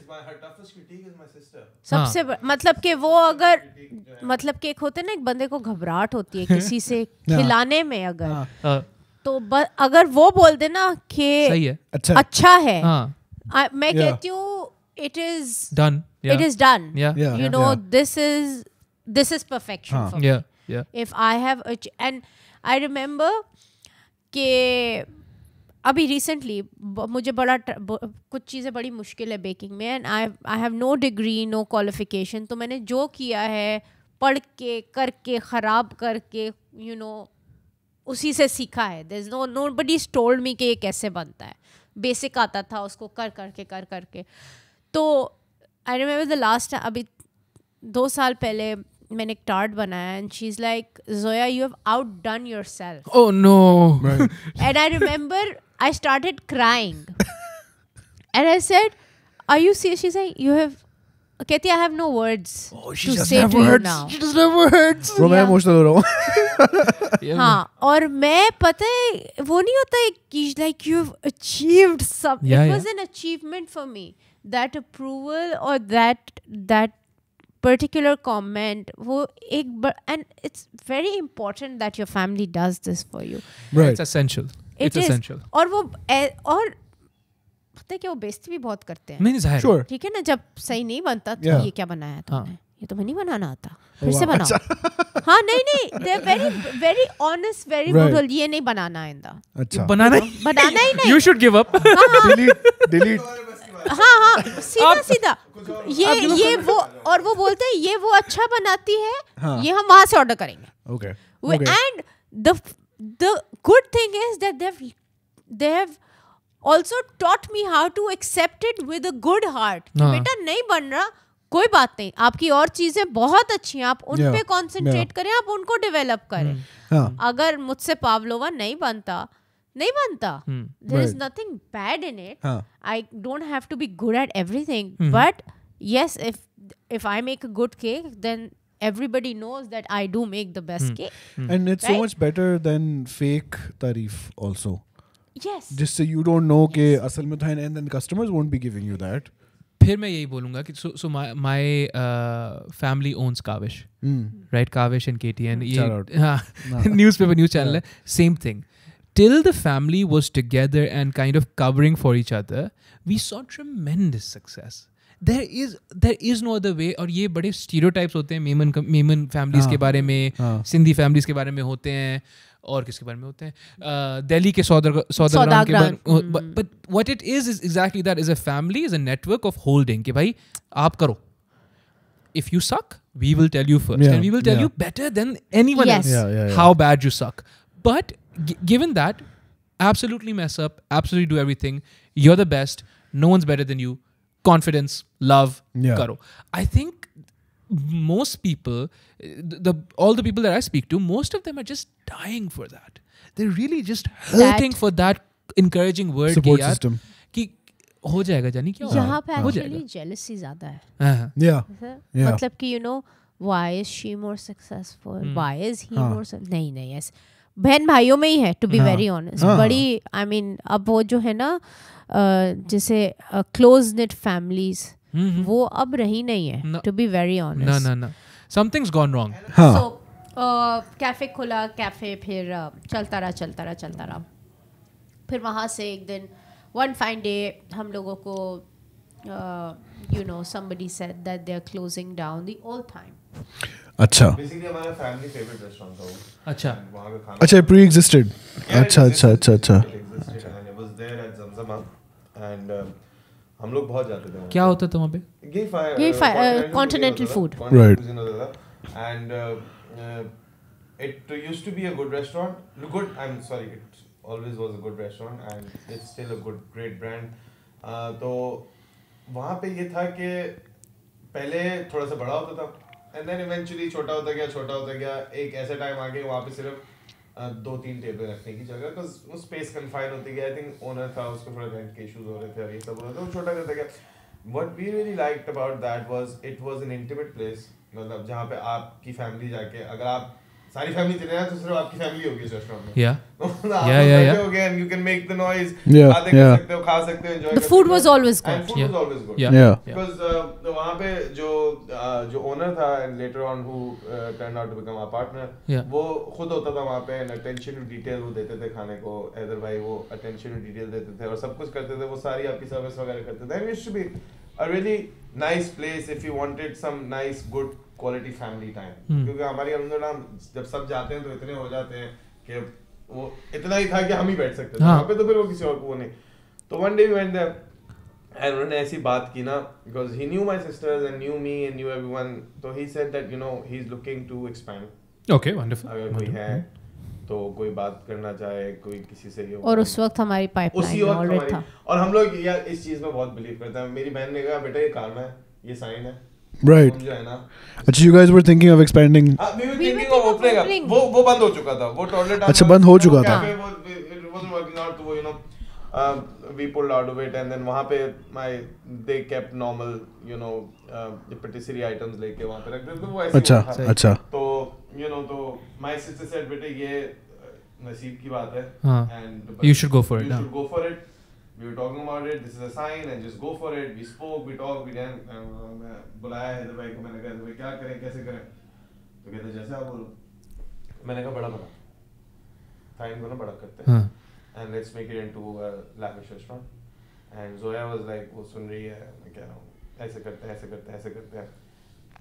सबसे मतलब कि वो अगर मतलब कि एक होते ना एक बंदे को घबराहट होती है किसी से खिलाने में अगर तो अगर वो बोल देना कि अच्छा है मैं कहती हूँ it is done you know this is perfection for me if I have and I remember कि अभी रिसेंटली मुझे बड़ा कुछ चीज़ें बड़ी मुश्किल है बेकिंग में and I have no degree no qualification तो मैंने जो किया है पढ़ के करके ख़राब करके यू नो उसी से सीखा है there is nobody is told me कि ये कैसे बनता है बेसिक आता था उसको कर करके तो आई रिमेंबर द लास्ट अभी 2 साल पहले मैंने एक टार्ट बनाया and she is like Zoya you have outdone yourself oh no and I remember I started crying and I said are you serious she's like you have Kathy I have no words she to say to you now she doesn't have words bro मैं emotional हो रहा हूँ हाँ और मैं पता है वो नहीं होता है like you have achieved something it was an achievement for me that approval or that particular comment wo ek and it's very important that your family does this for you right it's essential It's essential. और वो और पता है क्या वो बेइज्जती भी बहुत करते हैं नहीं जाहिर sure. ठीक है ना जब सही नहीं बनता तो ये क्या बनाया तुमने ये तो मैं नहीं बनाना आता फिर से बनाओ हाँ नहीं they're very very honest very brutal ये नहीं बनाना आइंदा अच्छा बनाना ही नहीं you should give up delete हाँ हाँ सीधा ये वो और वो बोलते हैं ये वो अच्छा बनाती है ये हम वहाँ से ऑर्डर करेंगे okay and the good thing is that they have also taught me how to accept it with a good heart बेटा नहीं बन रहा कोई बात नहीं आपकी और चीजें बहुत अच्छी हैं आप उन पे कॉन्सेंट्रेट करें आप उनको डेवलप करें अगर मुझसे पावलोवा नहीं बनता there is nothing bad in it I don't have to be good at everything but yes if I make a good cake then everybody knows that I do make the best cake and it's right? so much better than fake tareef also yes just so you don't know ke asal mein tha and then customers won't be giving you that phir main yahi bolunga ki so my family owns Kavish right Kavish and KTN newspaper news channel same thing till the family was together and kind of covering for each other we saw tremendous success there is no other way और ये बड़े stereotypes होते हैं Memon families के बारे में Sindhi families के बारे में होते हैं और किसके बारे में होते हैं दिल्ली के सौदाग्राम के बारे but what it is exactly that is a family is a network of holding कि भाई आप करो if you suck we will tell you first and we will tell you better than anyone else how bad you suck but given that absolutely mess up absolutely do everything you're the best no one's better than you confidence love karo I think most people all the people that I speak to most of them are just dying for that they're really just hurting for that encouraging word support system ki ho jayega jani kya yahan pe actually jealousy zyada hai matlab ki you know why is she more successful why is he more nahi yes बहन भाइयों में ही है to be very honest बड़ी I mean अब वो जो है ना जैसे क्लोज निट फैमिलीज वो अब रही नहीं है टू बी वेरी ऑनेस्ट ना ना something's gone wrong so cafe खुला कैफे फिर चलता रहा फिर वहाँ से एक दिन वन फाइन डे हम लोगों को you know somebody said that they are closing down the old Thyme अच्छा basically हमारा family favorite restaurant था वो अच्छा वहाँ का खाना अच्छा pre-existed अच्छा it was there at Zamzama and हम लोग बहुत जाते थे क्या होता था वहाँ पे gay fire continental food right and it used to be a good restaurant good I'm sorry it always was a good restaurant and it's still a good great brand तो वहाँ पे ये था कि पहले थोड़ा सा बड़ा होता था एंड देन इवेंचुअली छोटा होता गया एक ऐसा टाइम आ गया वहाँ पे सिर्फ 2-3 टेबल रखने की जगह बिकॉज वो स्पेस कन्फाइन होती गया आई थिंक ओनर था उसको थोड़ा रेंट के इशूज हो रहे थे और ये सब हो रहा था वो छोटा करता गया what we really liked about that was it was an intimate place मतलब जहाँ पे आपकी फैमिली जाके अगर आप सारी फैमिली चले जाए तो सिर्फ आपकी फैमिली होगी रेस्टोरेंट में। या again you can make the noise, आते कर सकते हो, खा सकते हो, enjoy। The food was always good. And food was always good. Because वहाँ पे जो owner था and later on who turned out to become our partner, वो खुद होता था वहाँ पे and attention to detail वो देते थे खाने को, इधर भाई वो attention to detail देते थे और सब कुछ करते थे, वो सारी आपकी सर्विस वगैरह करते थे। And it should be a really nice place if you wanted some nice good quality family time, क्योंकि हमारे अल्हम्दुलिल्लाह हम जब सब जाते हैं तो इतने हो जाते हैं कि वो इतना ही था कि हम ही बैठ सकते थे वहाँ पे, तो फिर वो किसी और को वो नहीं। तो one day we went there and उन्होंने ऐसी बात की ना, because he knew my sisters and knew me and knew everyone, तो he said that you know he is looking to expand. Okay wonderful. अगर कोई है तो कोई बात करना चाहे, कोई किसी से, और उस वक्त हमारी पाइपलाइन ऑलरेडी था। और हम लोग यार इस चीज में बहुत बिलीव करते हैं। मेरी बहन ने कहा बेटा ये काम है, ये साइन है, right? अच्छा, you guys were thinking of expanding? We were thinking of opening up. वो बंद हो चुका था, वो toilet अच्छा बंद हो चुका था, it wasn't working out, तो you know we pulled out of it and then वहाँ पे they kept normal you know patisserie items लेके वहाँ पे रखते थे, वो ऐसे अच्छा अच्छा। तो you know तो my sister said बेटे ये नसीब की बात है and you should go for it. We were talking about it. This is a sign, and just go for it. We spoke, we talked, we then. मैं बुलाया है तो भाई को, मैंने कहा तो भाई क्या करें, कैसे करें? तो कहते जैसे आप बोलो। मैंने कहा बड़ा बना। Thyme को ना बड़ा करते हैं। And let's make it into a lavish restaurant. And Zoya was like वो सुन रही है, मैं कह रहा हूँ ऐसे करते हैं।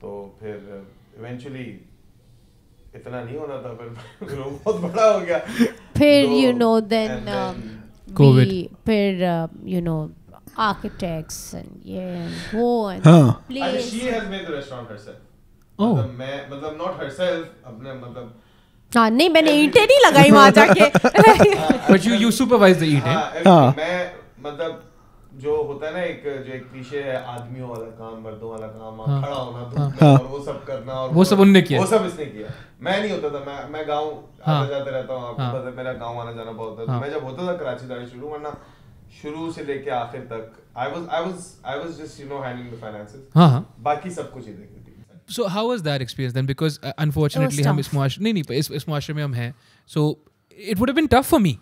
तो फिर eventually इतना नहीं होना था, फिर बहुत बड़ा हो गया। फिर you know then COVID, फिर you know architects and yeah and वो and place. I mean, she has made the restaurant herself. Oh. मतलब not herself, अपने मतलब हाँ नहीं, मैंने ईंटें नहीं लगाई वहाँ जाके। But you supervise the eating. हाँ मैं मतलब जो होता है ना एक क्लीशे है आदमियों वाला काम, मर्दों वाला काम, खड़ा होना धूप में और वो सब करना, और वो सब उनने किया, वो सब इसने किया। मैं नहीं होता था, मैं गांव आता जाता रहता हूँ, आपको पता है मेरा गांव आना जाना बहुत होता है। मैं जब होता था कराची जाने शुरू, वरना शुरू से लेके आखिर तक I was just you know handling the finances, बाकी सब कुछ ही देखती। So how was that experience then? Because unfortunately हम इस मुआशरे में हम हैं, so it would have been tough for me.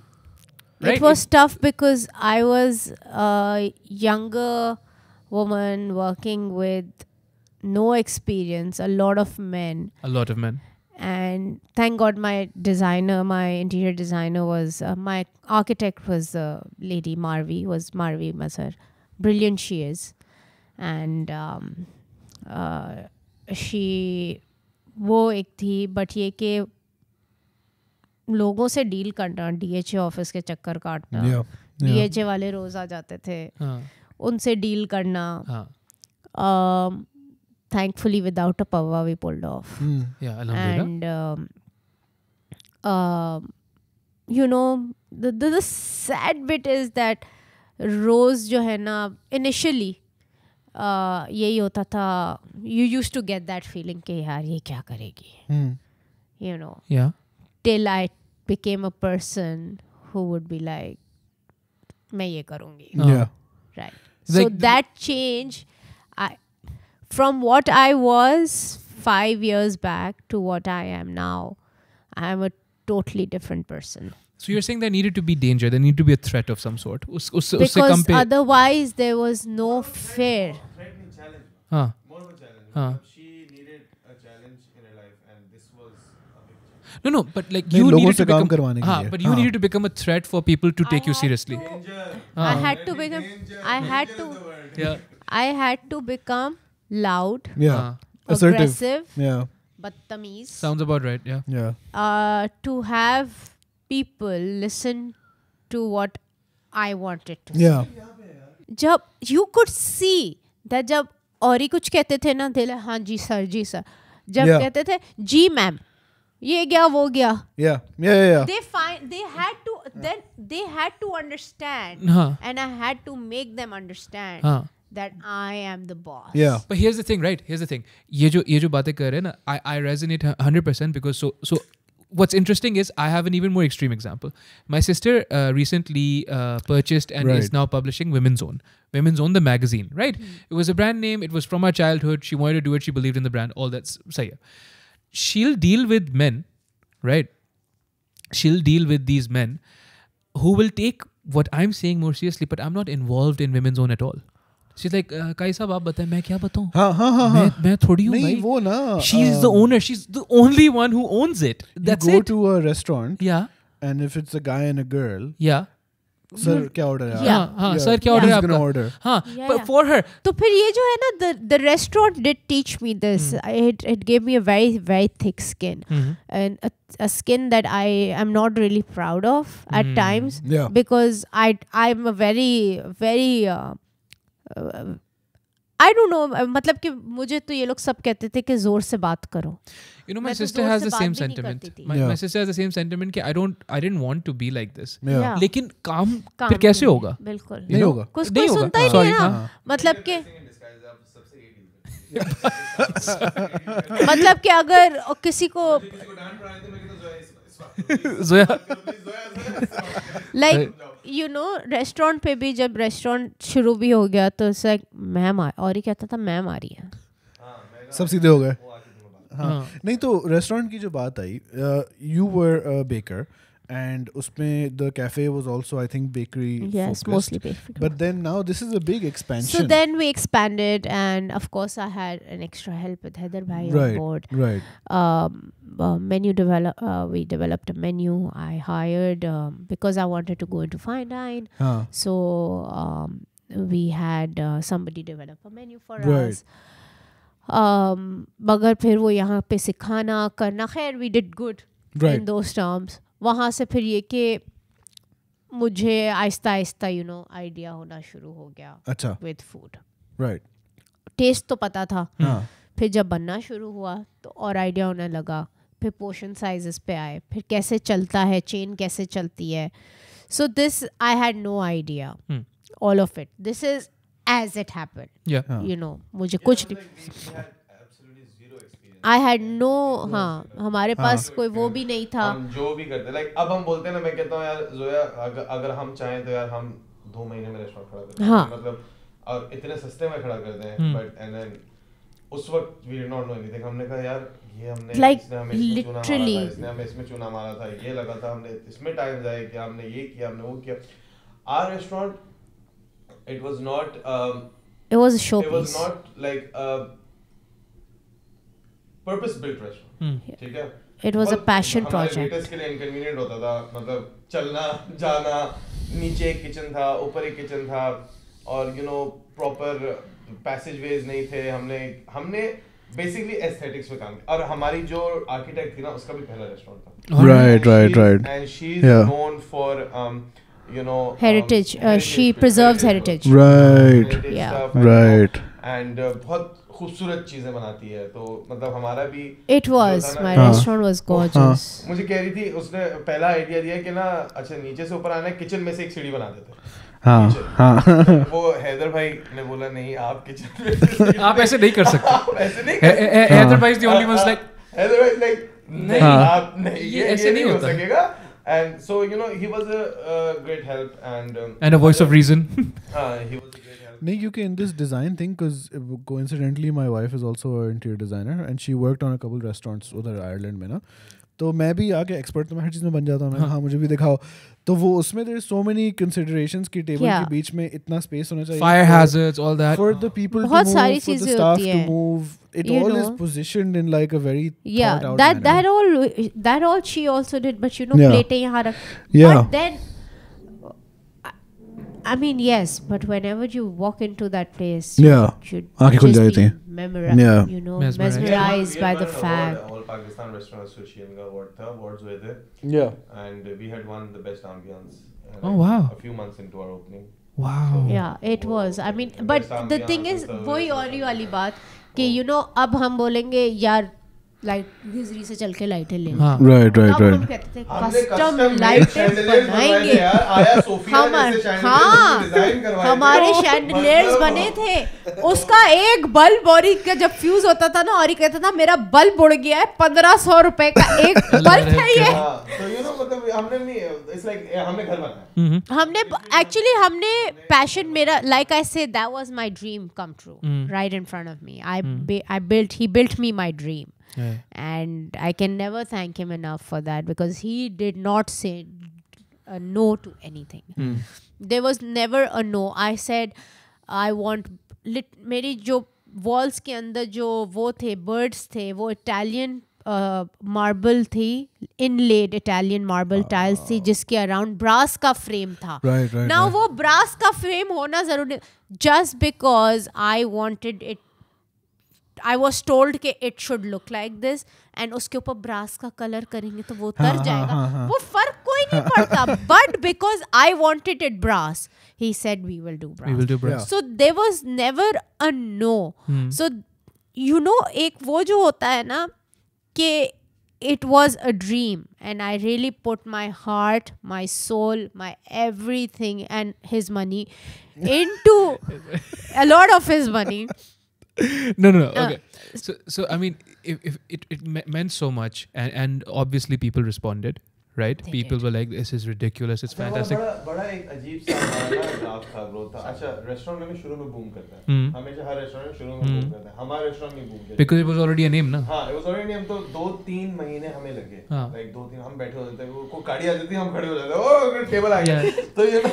Right. It was tough because I was a younger woman working with no experience, a lot of men, and thank God my interior designer was my architect was lady Marvi Mazhar. Brilliant she is, and she wo ek thi, but ye ke लोगों से deal करना, DHA office के चक्कर काटना, DHA वाले रोज आ जाते थे, उनसे डील करना। थैंकफुली विदाउट अ पवा we pulled off, and you know the sad bit is that रोज जो है ना, इनिशियली यही होता था, you used to get that feeling कि यार ये क्या करेगी, you know, till I became a person who would be like, मैं ये करूँगी, right? So like that change, from what I was 5 years back to what I am now, I am a totally different person. So you're saying there needed to be danger, there needed to be a threat of some sort. Because otherwise there was no fear. More of a challenge. She needed a challenge in her life, and this was. No, but like you needed to become. But you needed to become a threat for people to take you seriously. I had to become loud. Assertive. Badtameez. Sounds about right. To have people listen to what I wanted to say. जब you could see that जब और ही कुछ कहते थे ना, थे हाँ जी सर, जब कहते थे जी मैम, ये गया वो गया, they had to understand, and I had to make them understand that I am the boss. But here's the thing, ये जो बातें कर रहे हैं ना, I resonate 100% because so what's interesting is I have an even more extreme example. My sister recently purchased and is now publishing Women's Own, the magazine, right? It was a brand name, it was from her childhood, she wanted to do it, she believed in the brand, all that's sahi hai. She'll deal with men right? She'll deal with these men who will take what I'm saying more seriously, but I'm not involved in women's own at all. She's like, Kai sahab, aap batay, main kya batau? Main thodi hoon, nahin, wo na, she's the owner. She's the only one who owns it. That's it. You go to a restaurant. Yeah. And if it's a guy and a girl. Yeah. Sir, kya order hai? Yeah. Sir, kya order hai? He's going to order. But for her. So then this is, the restaurant did teach me this. It gave me a very, very thick skin. And a skin that I am not really proud of at times. Yeah. Because I'm a very, very... I don't know, मतलब कि मुझे तो ये लोग सब कहते थे कि जोर से बात करो. You know, my sister has the same sentiment. My sister has the same sentiment कि I didn't want to be like this. लेकिन काम फिर कैसे होगा? बिल्कुल नहीं होगा. कुछ कोई सुनता ही नहीं ना. मतलब कि अगर किसी को like you know restaurant पे भी जब restaurant शुरू भी हो गया तो it's like मैम आ और ही कहता था मैम आ रही है सब सीधे हो गए हाँ नहीं तो restaurant की जो बात आई you were a baker and उसमें the cafe was also I think bakery yes mostly bakery but then now this is a big expansion so then we expanded and of course I had an extra help with Haider bhai on board we developed a menu I hired because I wanted to go into fine dine so we had somebody develop a menu for us मगर फिर वो यहाँ पे सिखाना करना खैर we did good in those terms वहाँ से फिर ये कि मुझे Aahista Aahista you know idea होना शुरू हो गया अच्छा with food right taste तो पता था फिर जब बनना शुरू हुआ तो और idea होने लगा फिर portion sizes पे आए फिर कैसे चलता है chain कैसे चलती है so this I had no idea all of it this is as it happened you know मुझे कुछ I had no हाँ हमारे पास कोई वो भी नहीं था जो भी करते like अब हम बोलते हैं ना मैं कहता हूँ यार जोया अगर हम चाहें तो यार हम 2 महीने में रेस्टोरेंट खड़ा करते हैं मतलब और इतने सस्ते में खड़ा करते हैं but and then उस वक्त we did not know anything हमने कहा यार ये हमने इसमें चुना मारा था ये लगा था हमने इसमें time जाए कि हमने ये किया हमने वो किया our restaurant it was not like purpose built restaurant ठीक है it was a passion project हमारे वेटर्स के लिए inconvenient होता था मतलब चलना जाना नीचे एक किचन था ऊपर एक किचन था और you know proper passageways नहीं थे हमने basically aesthetics पे काम किया और हमारी जो architect थी ना उसका भी पहला restaurant था right and she's known for you know heritage she preserves heritage right and बहुत खूबसूरत चीजें बनाती है तो मतलब हमारा भी it was my restaurant was gorgeous मुझे कह रही थी उसने पहला आइडिया दिया कि ना अच्छा नीचे से ऊपर आना है किचन में से एक सीढ़ी बना देते हैं वो हैदर भाई ने बोला नहीं आप किचन में आप ऐसे नहीं कर सकते हैदर भाई the only one like Haider भाई like नहीं आप नहीं ये ऐसे नहीं हो सकेगा and so you know he was a great help and a voice of reason he was No, you can in this design thing because coincidentally my wife is also an interior designer and she worked on a couple restaurants उधर Ireland में ना तो मैं भी आके expert तो मैं हर चीज़ में बन जाता हूँ मैं हाँ मुझे भी दिखाओ तो वो उसमें there is so many considerations कि table के बीच में इतना space होना चाहिए fire hazards all that for the people to move for the staff to move it all is positioned in like a very thought out manner that all she also did but you know plates यहाँ रख but then I mean yes, but whenever you walk into that place, you should just be mesmerized by the fact. All Pakistan Restaurant Association awards were there. Yeah, and we had won the best ambiance. Oh wow! A few months into our opening. Wow. Yeah, it was. I mean, but the thing is, वही और ही वाली बात कि you know अब हम बोलेंगे यार light घिसरी से चल के लाइटें ले right कस्टम लाइटें बनाएंगे हमारे शैंडलियर्स बने थे उसका एक बल्ब और का जब फ्यूज होता था ना और ही कहता था मेरा बल्ब उड़ गया है 1500 रुपए का एक बल्ब है ये हमने पैशन मेरा like I say that was my dream come true right in front of me I built he built me my dream Yeah. And I can never thank him enough for that, because he did not say a no to anything. Mm. There was never a no. I said, I want... मेरी जो walls के अंदर जो वो थे, birds थे, वो Italian marble थी, inlaid Italian marble tiles थी, जिसके around brass का frame था. Right, right. Now वो brass का frame होना ज़रूरी, just because I wanted it. I was told कि it should look like this, and उसके ऊपर brass का color करेंगे तो वो तर जाएगा. वो फर्क कोई नहीं पड़ता. But because I wanted it brass, he said we will do brass. We will do brass. Yeah. So there was never a no. Hmm. So you know, एक वो जो होता है ना कि it was a dream, and I really put my heart, my soul, my everything, and his money into a lot of his money. No. Okay. So I mean, if it meant so much, and obviously people responded, right? People were like, "This is ridiculous. It's fantastic." बड़ा एक अजीब सा graph था, growth था. अच्छा, restaurant में शुरू में बूम करता है. हमेशा हर रेस्टोरेंट में शुरू में बूम करता है. हमारे रेस्टोरेंट में बूम करता है. Because it was already a name, ना? हाँ, it was already a name. तो 2-3 महीने हमें लगे. Like 2-3 हम बैठे हो जाते हैं. को गाड़ी आ जाती है, हम खड़े हो जाते हैं. Oh, table आ गया. तो ये ना,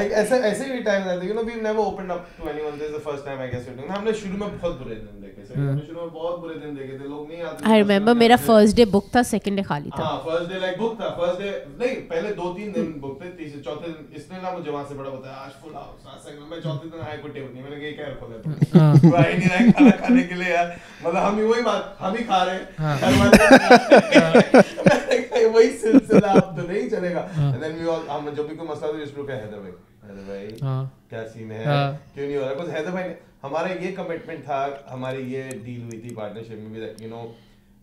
like ऐसे भी time आते हैं. You know, we've never opened up to anyone. This is the first time I guess we're doing. हमने शुरू में बहुत बुरे दिन देखे. हमने शुरू में बहुत बुरे दिन देखे थे. लोग नहीं आते. I remember मेरा first day book था, second day खाली था. हाँ, first day like book था. फर्स्ट डे नहीं, पहले 2-3 दिन बुक थे, तीसरे चौथे दिन इसने ना मुझे वहां से बड़ा बताया आज फुल हाउस आज सेकंड में चौथे दिन आई कोई टेबल नहीं, मैंने कहा क्या खोला है भाई नहीं रहा खाना खाने के लिए यार, मतलब हम ही वही बात हम ही खा रहे हैं वही सिलसिला अब तो नहीं चलेगा. एंड देन वी ऑल हम जब भी कोई मसला तो इसको कह देते भाई क्या सीन है क्यों नहीं हो रहा, बस हैदर भाई हमारा ये कमिटमेंट था, हमारी ये डील हुई थी पार्टनरशिप में भी, you know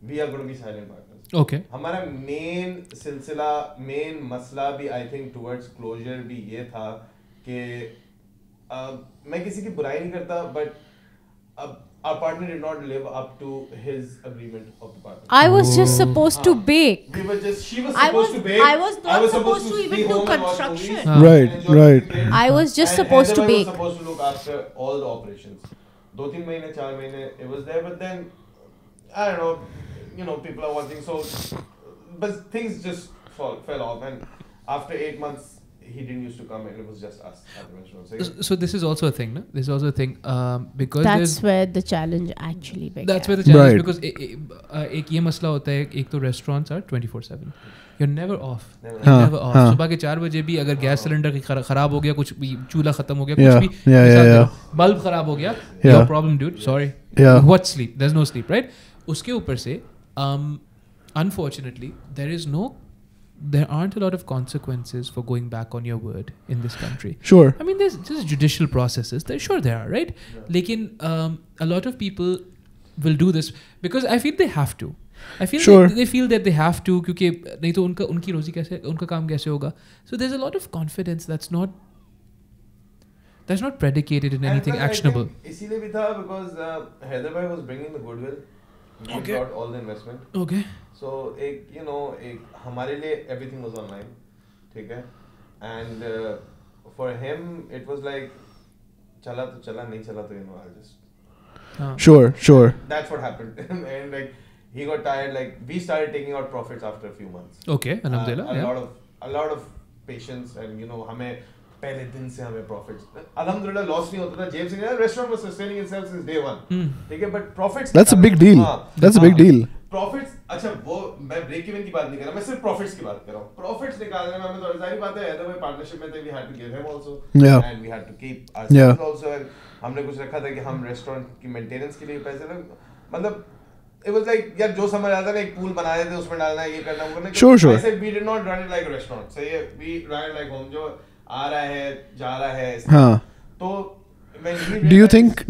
we are going to be silent partners. Okay. हमारा main सिलसिला main मसला भी I think towards closure भी ये था कि मैं किसी की बुराई नहीं करता, but our partner did not live up to his agreement of the partnership. I was just supposed to bake. She was supposed to bake. I was not supposed to even do construction. Right. I was just supposed to bake. I was supposed to look after all the operations. 2-3 महीने 4 महीने it was there, but then I don't know, you know, people are watching, so, but things just fell off, and after 8 months, he didn't used to come, and it was just us at the restaurant. So this is also a thing, no? This is also a thing, because that's where the challenge actually began. That's where the challenge, because एक ये मसला होता है, एक तो restaurants are 24/7. You're never off. Never off. सुबह के 4 बजे भी अगर गैस सिलेंडर खराब हो गया, कुछ भी चूल्हा खत्म हो गया, कुछ भी बल्ब खराब हो गया, your problem, dude. Sorry. What sleep? There's no sleep, right? उसके ऊपर से unfortunately there aren't a lot of consequences for going back on your word in this country. Sure. I mean there's judicial processes. There are, right? Yeah. Lekin a lot of people will do this because I feel they have to. They feel that they have to क्योंकि नहीं तो उनकी रोजी कैसे, उनका काम कैसे होगा. So there's a lot of confidence that's not predicated in anything actionable. इसीलिए भी था because Hyderabad was bringing the goodwill. We got all the investment. Okay. So, you know, हमारे लिए everything was online, ठीक है? And for him, it was like, चला तो चला, नहीं चला तो you know, I'll just. Sure. That's what happened, and like he got tired. Like we started taking out profits after a few months. Okay, alhamdulillah. A lot of patience, and you know, हमें पहले दिन से हमें profits alhamdulillah loss नहीं होता था. James ने restaurant was sustaining itself since day 1, ठीक है, but profits that's a big deal. Profits अच्छा वो मैं break even की बात नहीं कर रहा, मैं सिर्फ profits की बात कर रहा हूँ. Profits निकालने में हमें तो सारी बातें हैं, तो हमें partnership में थे, we had to give him also and we had to keep ourselves also, and हमने कुछ रखा था कि हम restaurant की maintenance के लिए पैसे लग, मतलब it was like यार जो समझ आता ना एक pool बना देते उसमें डालना ये करना वो करना. Sure. I said we did not run it like a restaurant, so yeah we ran it like home, जो आ रहा है जा रहा है. तो do you think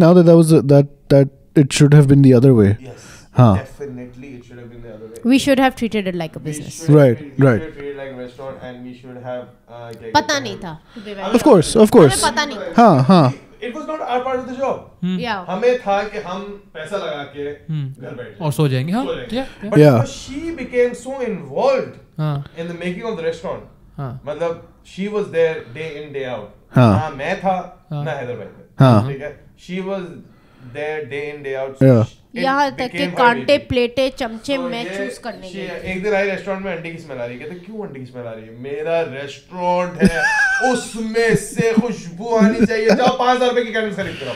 now that that it should have been the other way? Yes, definitely it should have been the other way. We should have treated it like a business. Right. We should treat it like a restaurant, and we should have पता नहीं था. Of course. पता नहीं. हाँ. It was not our part of the job. Yeah. हमें था कि हम पैसा लगा के घर बैठे और सो जाएंगे. हाँ. Yeah. But she became so involved in the making of the restaurant. मतलब she was there day in day out. ना मैं था ना हैदर भाई थे. She was there day in day out. यहाँ तक के कांटे प्लेटे चमचे मैं चूज करने के लिए। एक दिन आई रेस्टोरेंट में अंडे की स्मेल आ रही है, कहते क्यों अंडे की स्मेल आ रही है, मेरा रेस्टोरेंट है उसमें से खुशबू आनी चाहिए, जाओ 5,000 रुपए की कैंडल्स खरीद करो।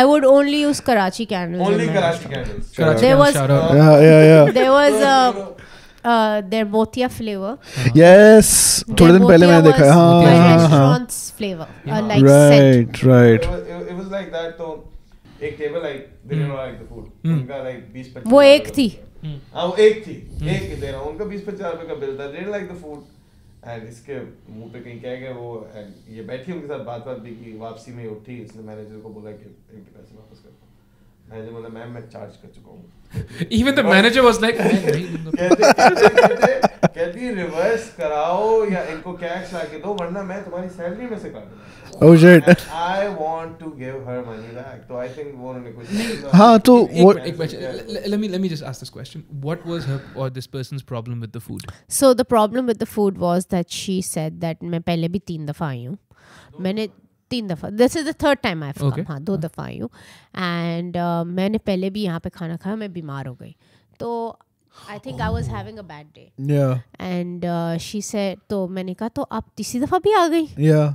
I would only use Karachi candles. Only Karachi candles. There was their Motia flavor. Yes. थोड़े दिन पहले मैंने देखा हाँ restaurants flavor like scent. Right. It was like that तो एक table like they didn't like the food. उनका like 20-25 वो एक थी हाँ वो एक थी एक ही देना उनका 20-25 रुपए का बिल था. They didn't like the food. And इसके मुंह पे कहीं क्या गया वो and ये बैठी उनके साथ बात भी की. वापसी में उठी इसने मैनेजर को बोला कि इनके पैसे वापस कर दो. मैनेजर बोला मैम मैं चार्ज कर चुका हूँ. Even the manager was like कहती रिवर्स कराओ या इनको कैश ला के दो वरना मैं तुम्हारी सैलरी में से काट दूँगा. Oh shit. I want to give her money back. So I think वो उन्होंने कुछ हाँ तो let me just ask this question. What was her or this person's problem with the food? So the problem with the food was that she said that मैं पहले भी 3 दफा आई हूँ. मैंने 3 दफा. This is the third time I've come. हाँ 2 दफा आई हूँ. And मैंने पहले भी यहाँ पे खाना खाया. मैं बीमार हो गई तो I think I was having a bad day. Yeah. And she said, तो मैंने कहा तो आप तीसरी दफा भी आ गई. Yeah.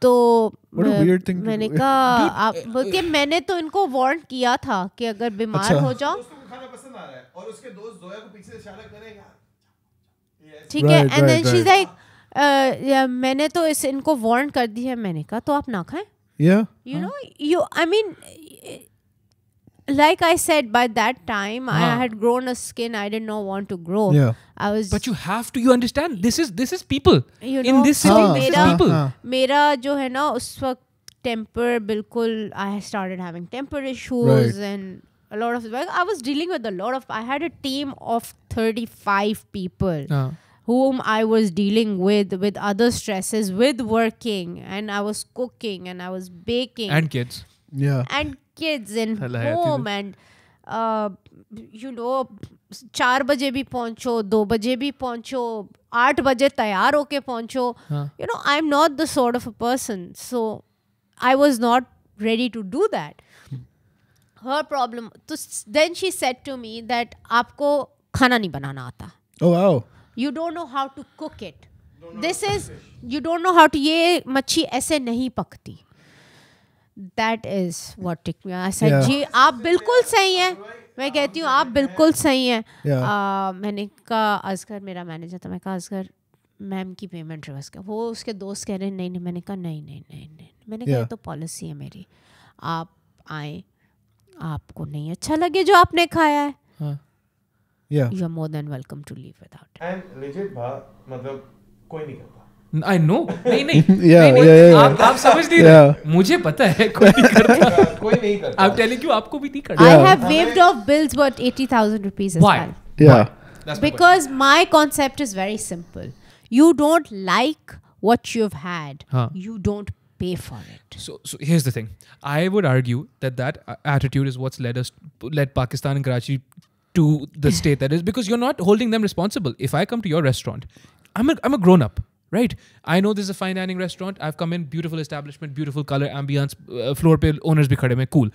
तो मैंने कहा आप बोलती है मैंने तो इनको वार्न किया था कि अगर बीमार हो जाओ. खाना पसंद आ रहा है और उसके दोस्त जोया को पीछे इशारा करेगा. ठीक है. And then she's like मैंने तो इनको वार्न कर दी है. मैंने कहा तो आप ना खाएं. Yeah. You know you I mean. Like I said, by that time I had grown a skin I did not want to grow. Yeah. I was. But you have to. You understand? This is people. You know, in this city, this is people. मेरा जो है ना उस वक्त temper बिल्कुल I started having temper issues and a lot of I was dealing with a lot of. I had a team of 35 people whom I was dealing with other stresses, with working, and I was cooking and I was baking and kids. Yeah. And kids in home and you know 4 बजे भी पहुंचो 2 बजे भी पहुंचो 8 बजे तैयार होके पहुंचो. You know I'm not the sort of a person so I was not ready to do that. Her problem so then she said to me that आपको खाना नहीं बनाना आता. Oh wow. You don't know how to cook it. This is you don't know how to ये मच्छी ऐसे नहीं पकती. That is what took me. I said जी आप बिल्कुल सही हैं. मैं कहती हूँ आप बिल्कुल सही हैं. मैंने कहा असगर मेरा मैनेजर था. मैं कहा असगर मैम की पेमेंट रिवर्स कर. वो उसके दोस्त कह रहे हैं नहीं. मैंने कहा नहीं. मैंने कहा तो पॉलिसी है मेरी. आप आए आपको नहीं अच्छा लगे जो आपने खाया है you are more than welcome to leave without it. And legit बात मतलब कोई नहीं करता. I know. नहीं आप समझ नहीं रहे. मुझे पता है कोई नहीं करता. I'm telling you आपको भी नहीं करता. I have waived off bills worth 80,000 rupees as well. Yeah. Because my concept is very simple. You don't like what you've had. You don't pay for it. So here's the thing. I would argue that attitude is what's led Pakistan and Karachi to the state that is, because you're not holding them responsible. If I come to your restaurant, I'm a grown up. Right, I know this is a fine dining restaurant. I've come in, beautiful establishment, beautiful color, ambiance, floor पे owners भी खड़े हैं, cool.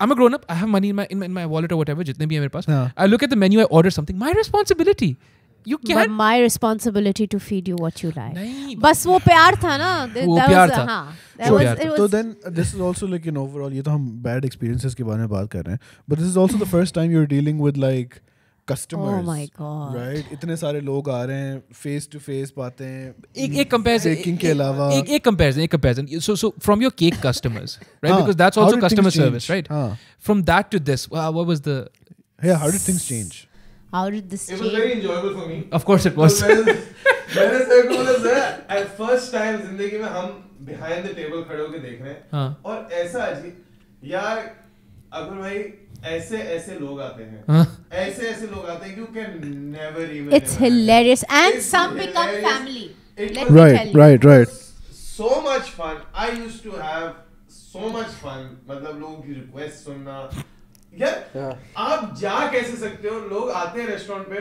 I'm a grown up. I have money in my wallet or whatever, जितने भी हैं मेरे पास. I look at the menu, I order something. My responsibility. You can't. But my responsibility to feed you what you like. नहीं. बस वो प्यार था ना. वो प्यार था. हाँ. So then this is also like an overall. ये तो हम bad experiences के बारे में बात कर रहे हैं. But this is also the first time you're dealing with like. Customers, oh my God. Right? इतने सारे लोग आ रहे हैं, face to face बातें. एक comparison के अलावा एक comparison. So from your cake customers, right? Because that's also customer service, right? From that to this, what was the? Yeah, how did things change? How did this change? It was very enjoyable for me. Of course it was. मैंने sir को बोला sir, at first time जिंदगी में हम behind the table खड़े होके देख रहे हैं. और ऐसा अजीब यार अगर भाई ऐसे लोग आते हैं you can never even it's hilarious and it's some become family. Let me tell you. So much fun. I used to have so much fun. मतलब लोगों की रिक्वेस्ट सुनना यार आप जा कैसे सकते हो. लोग आते हैं रेस्टोरेंट पे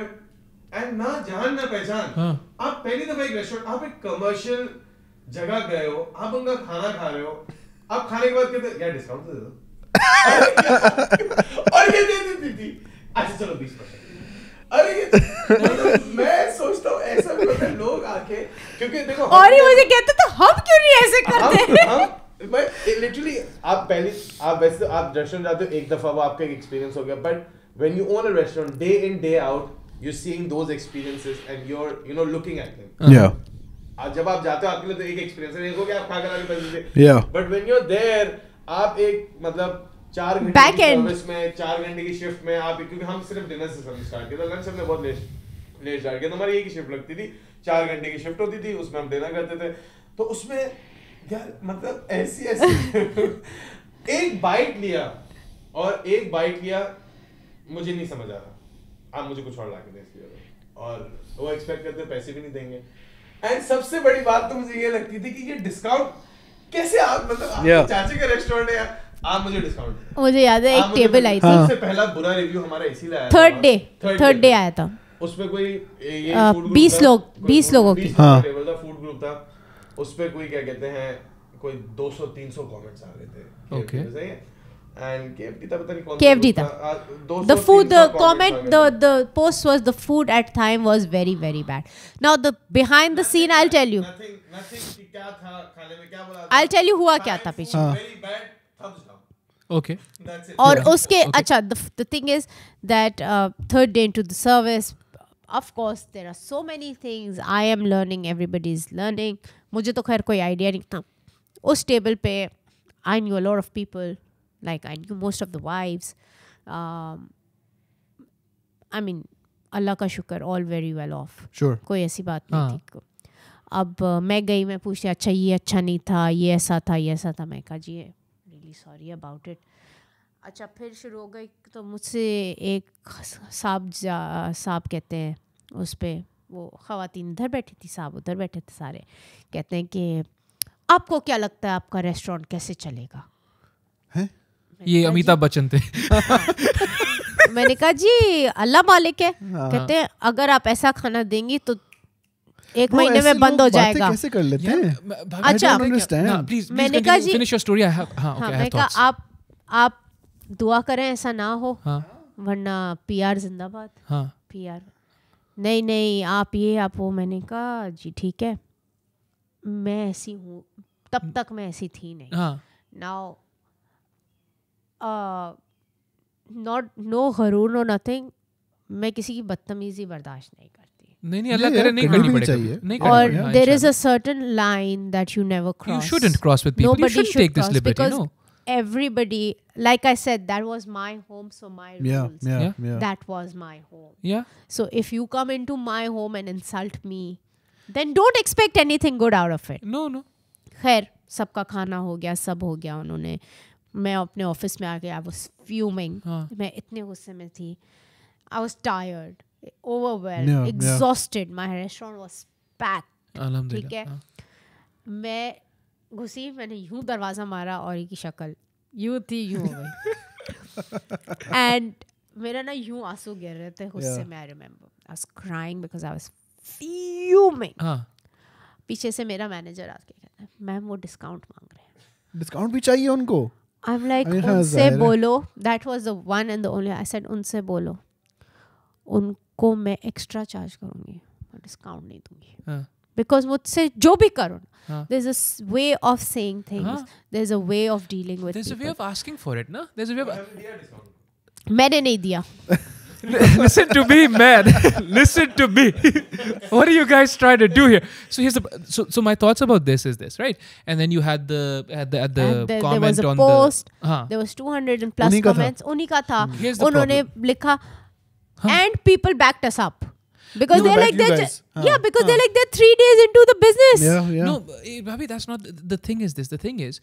एंड ना जान ना पहचान. आप पहली दफा एक रेस्टोरेंट आप एक कमर्शियल जगह गए हो आप उनका खाना खा रहे हो आप खाने के बाद कहते क्या डिस्काउंट दे दो और ये दे देती थी। अच्छा चलो 20%। अरे मैं सोचता हूँ ऐसा भी लोग आके क्योंकि देखो और ये मुझे कहते तो हम क्यों नहीं ऐसे करते। बट लिटरली आप पहले आप वैसे आप रेस्टोरेंट जाते हो एक दफा वो आपका एक एक्सपीरियंस हो गया, but when you own a restaurant day in day out you seeing those experiences and you are you know looking at them. या जब आप जाते हो आपके लिए तो एक एक्सपीरियंस है, देखो कि आप खाकर आगे पैसे से। या but when you are there आप एक मतलब 4 घंटे की सर्विस में 4 घंटे की शिफ्ट में आप, क्योंकि हम सिर्फ डिनर से सर्विस स्टार्ट किया था, लंच हमने बहुत लेट स्टार्ट किया, हमारी एक ही शिफ्ट लगती थी 4 घंटे की शिफ्ट होती थी, उसमें हम डिनर करते थे। तो उसमें यार मतलब ऐसी एक बाइट लिया मुझे नहीं समझ आ रहा, आप मुझे कुछ और लाके दे, और वो एक्सपेक्ट करते पैसे भी नहीं देंगे। एंड सबसे बड़ी बात तो मुझे ये लगती थी कि ये डिस्काउंट कैसे आप मतलब yeah. चाचे का रेस्टोरेंट है आप मुझे डिस्काउंट। मुझे याद है एक टेबल आई थी, सबसे पहला बुरा रिव्यू हमारा इसी लाया थर्ड डे आया था, उसमें कोई 20 लोगों की टेबल था, फूड ग्रुप था, उसपे कोई क्या कहते हैं कोई 200-300 कमेंट्स आ रहे थे। ओके सही है। एंड केएफडी था, पता नहीं कौन केएफडी था। The food the comment the post was the food at thyme was very very bad. Now the behind the scene I will tell you nothing क्या था खाने में, क्या बोला आई विल टेल यू हुआ क्या था पीछे। Very bad thumbs down. Okay that's it. और उसके अच्छा the thing is that third day into the service of course there are so many things I am learning, everybody is learning, mujhe to khair koi idea nahi tha us table pe। I knew a lot of people, like I knew most of the wives, I mean Allah ka shukar all very well off, sure koi aisi baat nahi thi। ab main gayi, main pucha acha ye acha nahi tha, ye aisa tha, ye aisa tha, main kaha ji really sorry about it। अच्छा फिर शुरू हो गई, तो मुझसे एक साहब कहते हैं उस पर, वो ख़वातीन इधर बैठी थी, साहब उधर बैठे थे, सारे कहते हैं कि आपको क्या लगता है आपका रेस्टोरेंट कैसे चलेगा है? ये अमिताभ बच्चन थे। मैंने कहा जी अल्लाह मालिक है। कहते हैं अगर आप ऐसा खाना देंगी तो एक महीने में बंद हो जाएगा। कैसे कर लेते हैं? अच्छा मैंने कहा जी फिनिश योर स्टोरी। मैंने कहा आप दुआ करें ऐसा ना हो। हाँ। वरना पीआर जिंदाबाद। हाँ। पीआर नहीं नहीं आप ये आप वो। मैंने कहा जी ठीक है, मैं ऐसी हूँ, तब तक मैं ऐसी थी नहीं। हाँ। नाउ नॉट नो गरूर नो नथिंग, मैं किसी की बदतमीजी बर्दाश्त नहीं करती। नहीं नहीं अल्लाह करे नहीं करनी पड़ेगी। और there is a certain line that you never cross, you shouldn't cross with people, you shouldn't take this liberty. No everybody, like I said, that was my home, so my rules. Yeah. That was my home. Yeah. So if you come into my home and insult me, then don't expect anything good out of it. No. खैर सबका खाना हो गया, सब हो गया। उन्होंने, मैं अपने ऑफिस में आ गया, I was fuming. मैं इतने गुस्से में थी, I was tired, overwhelmed, exhausted. My restaurant was packed. ठीक है, मैं घुसी, मैंने यूं दरवाज़ा मारा और की शक्ल यूं थी, यूं हो गई। एंड मेरा ना यूं आंसू गिर रहे थे उससे। मैं I remember I was crying because I was fuming. पीछे से मेरा मैनेजर आके कहता है मैम वो डिस्काउंट मांग रहे हैं, डिस्काउंट भी चाहिए उनको। आई एम लाइक उनसे बोलो, that was the one and the only. I said उनसे बोलो, उनको मैं एक्स्ट्रा चार्ज करूँगी, डिस्काउंट नहीं दूंगी। बिकॉज मुझसे जो भी करो। There's a way of saying things. There's a way of dealing with. There's people. A way of asking for it, na? There's a way of. मैंने नहीं दिया। Listen to me, man. Listen to me. What are you guys trying to do here? So here's the. So my thoughts about this is this, right? And then you had the comment, there was a on post. There was 200+ comments. Unhi ka tha. Unhone likha, and people backed us up. Because no, they're like they're like they're 3 days into the business. No, Bhabhi, that's not the thing. Is this the thing? Is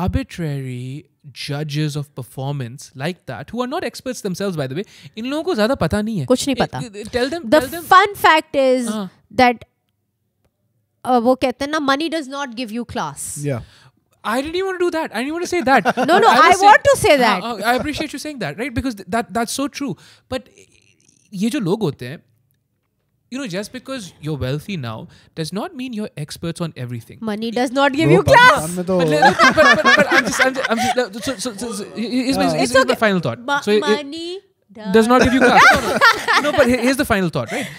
arbitrary judges of performance like that who are not experts themselves, by the way. इन लोगों को ज़्यादा पता नहीं है, कुछ नहीं पता। Tell them. Fun fact is that वो कहते हैं ना, money does not give you class. Yeah. I didn't even want to do that. I didn't want to say that. No. I want to say that. I appreciate you saying that, right? Because that's so true. But ये जो लोग होते हैं you know, just because you're wealthy now does not mean you're experts on everything. Money does not give you class. But I'm just, here's the final thought. Money does not give you class. No, but here's the final thought, right?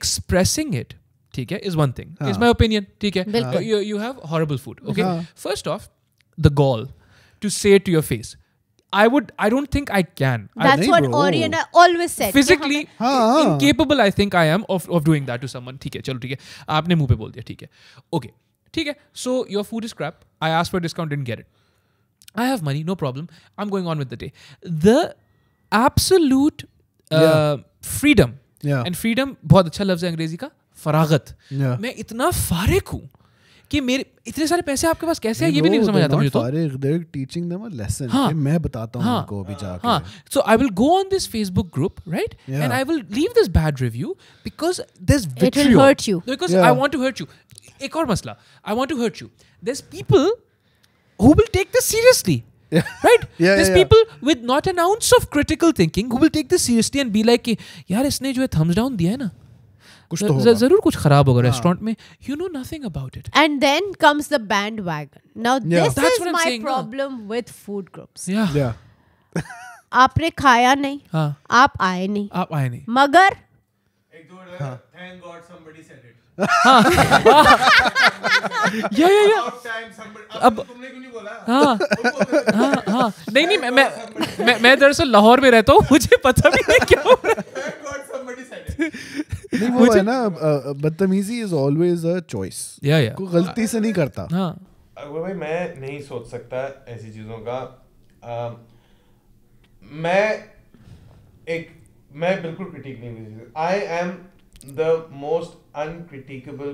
Expressing it, okay, is one thing. It's my opinion, okay? You have horrible food, okay? First off, the gall to say it to your face. I don't think I can. That's what Aurry and I always said. Physically incapable I think I am of doing that to someone. Okay, chalo, okay. Aapne muh pe bol diya, okay. Okay, okay. So your food is crap. I asked for a discount, didn't get it. I have money, no problem. I'm going on with the day. The absolute freedom. Yeah. And freedom, बहुत अच्छा लफ्ज़ है अंग्रेजी का, फरागत. मैं इतना फारिक हूँ कि मेरे इतने सारे पैसे आपके पास कैसे हैं ये भी नहीं समझ आता मुझे तो. They're teaching them a lesson. मैं बताता हूँ उनको अभी जाके. So I will go on this Facebook group, right? Yeah. And I will leave this bad review because there's vitriol. It will hurt you. Because I want to hurt you. एक और मसला. I want to hurt you. There's people who will take this seriously. Yeah. Right? Yeah, there's people with not an ounce of critical thinking who will take this seriously and be like, yaar, isne jo hai thumbs down diya hai na, zarur kuch kharab hoga restaurant mein. You know nothing about it. And then comes the bandwagon. Now this That's is my problem with food groups. Aapne khaya nahi, aap aaye nahi, magar thank God somebody said it. मैं दरअसल लाहौर में रहता हूँ, मुझे पता भी नहीं क्या हो रहा है ना. बदतमीजी is always a choice. कोई गलती से नहीं करता. भाई मैं नहीं सोच सकता ऐसी चीजों का. मैं बिल्कुल क्रिटिक नहीं. I am the most uncritical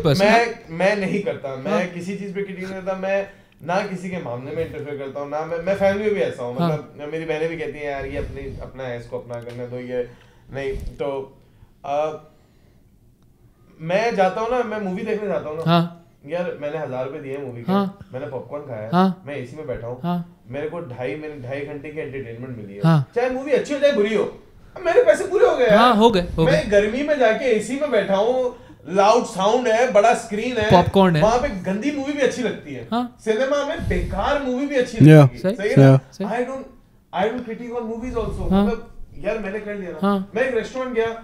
person. मैं नहीं करता. मैं किसी चीज पे क्रिटिक नहीं करता. मैं ना किसी के मामले में इंटरफेयर करता हूँ ना. मैं फैमिली में भी ऐसा हूँ, मतलब मेरी बहनें भी कहती हैं यार ये अपना है, इसको अपना करना तो ये नहीं. तो मैं जाता हूँ ना, मैं मूवी देखने जाता हूँ ना यार, मैंने 1000 रुपए दिए मूवी के, मैंने पॉपकॉर्न खाया है, मैं एसी में बैठा हूँ, मेरे को 2.5 घंटे की एंटरटेनमेंट मिली है, चाहे मूवी अच्छी हो चाहे बुरी हो, मेरे पैसे पूरे हो गए. मैं गर्मी में जाके एसी में बैठा हूँ, लाउड साउंड है, बड़ा स्क्रीन है, पॉपकॉर्न है, वहाँ पे गंदी मूवी भी अच्छी लगती है, सिनेमा में बेकार मूवी भी अच्छी लगती है. I don't critique on movies also. मतलब यार मैंने कर लिया ना. मैं एक रेस्टोरेंट गया,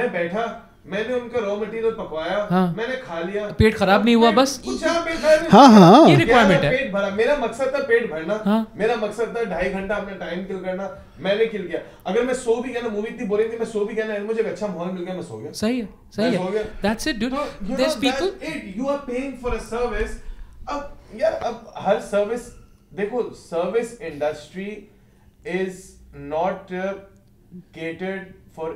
मैं बैठा, मैंने उनका रॉ मटेरियल पकवाया, मैंने खा लिया, पेट खराब नहीं हुआ, बस कुछ पेट खराब. ये रिक्वायरमेंट है. पेट भरा, मेरा मकसद था पेट भरना. मेरा मकसद था 2.5 घंटा अपना टाइम किल करना, मैंने किल किया. अगर मैं सो भी गया ना, मूवी इतनी बोरिंग थी, मैं सो भी गया ना, मुझे एक अच्छा माहौल मिल गया, मैं सो गया. सही है. That's it dude. This people you are paying for a service. अब यार हर सर्विस देखो, service industry is not catered for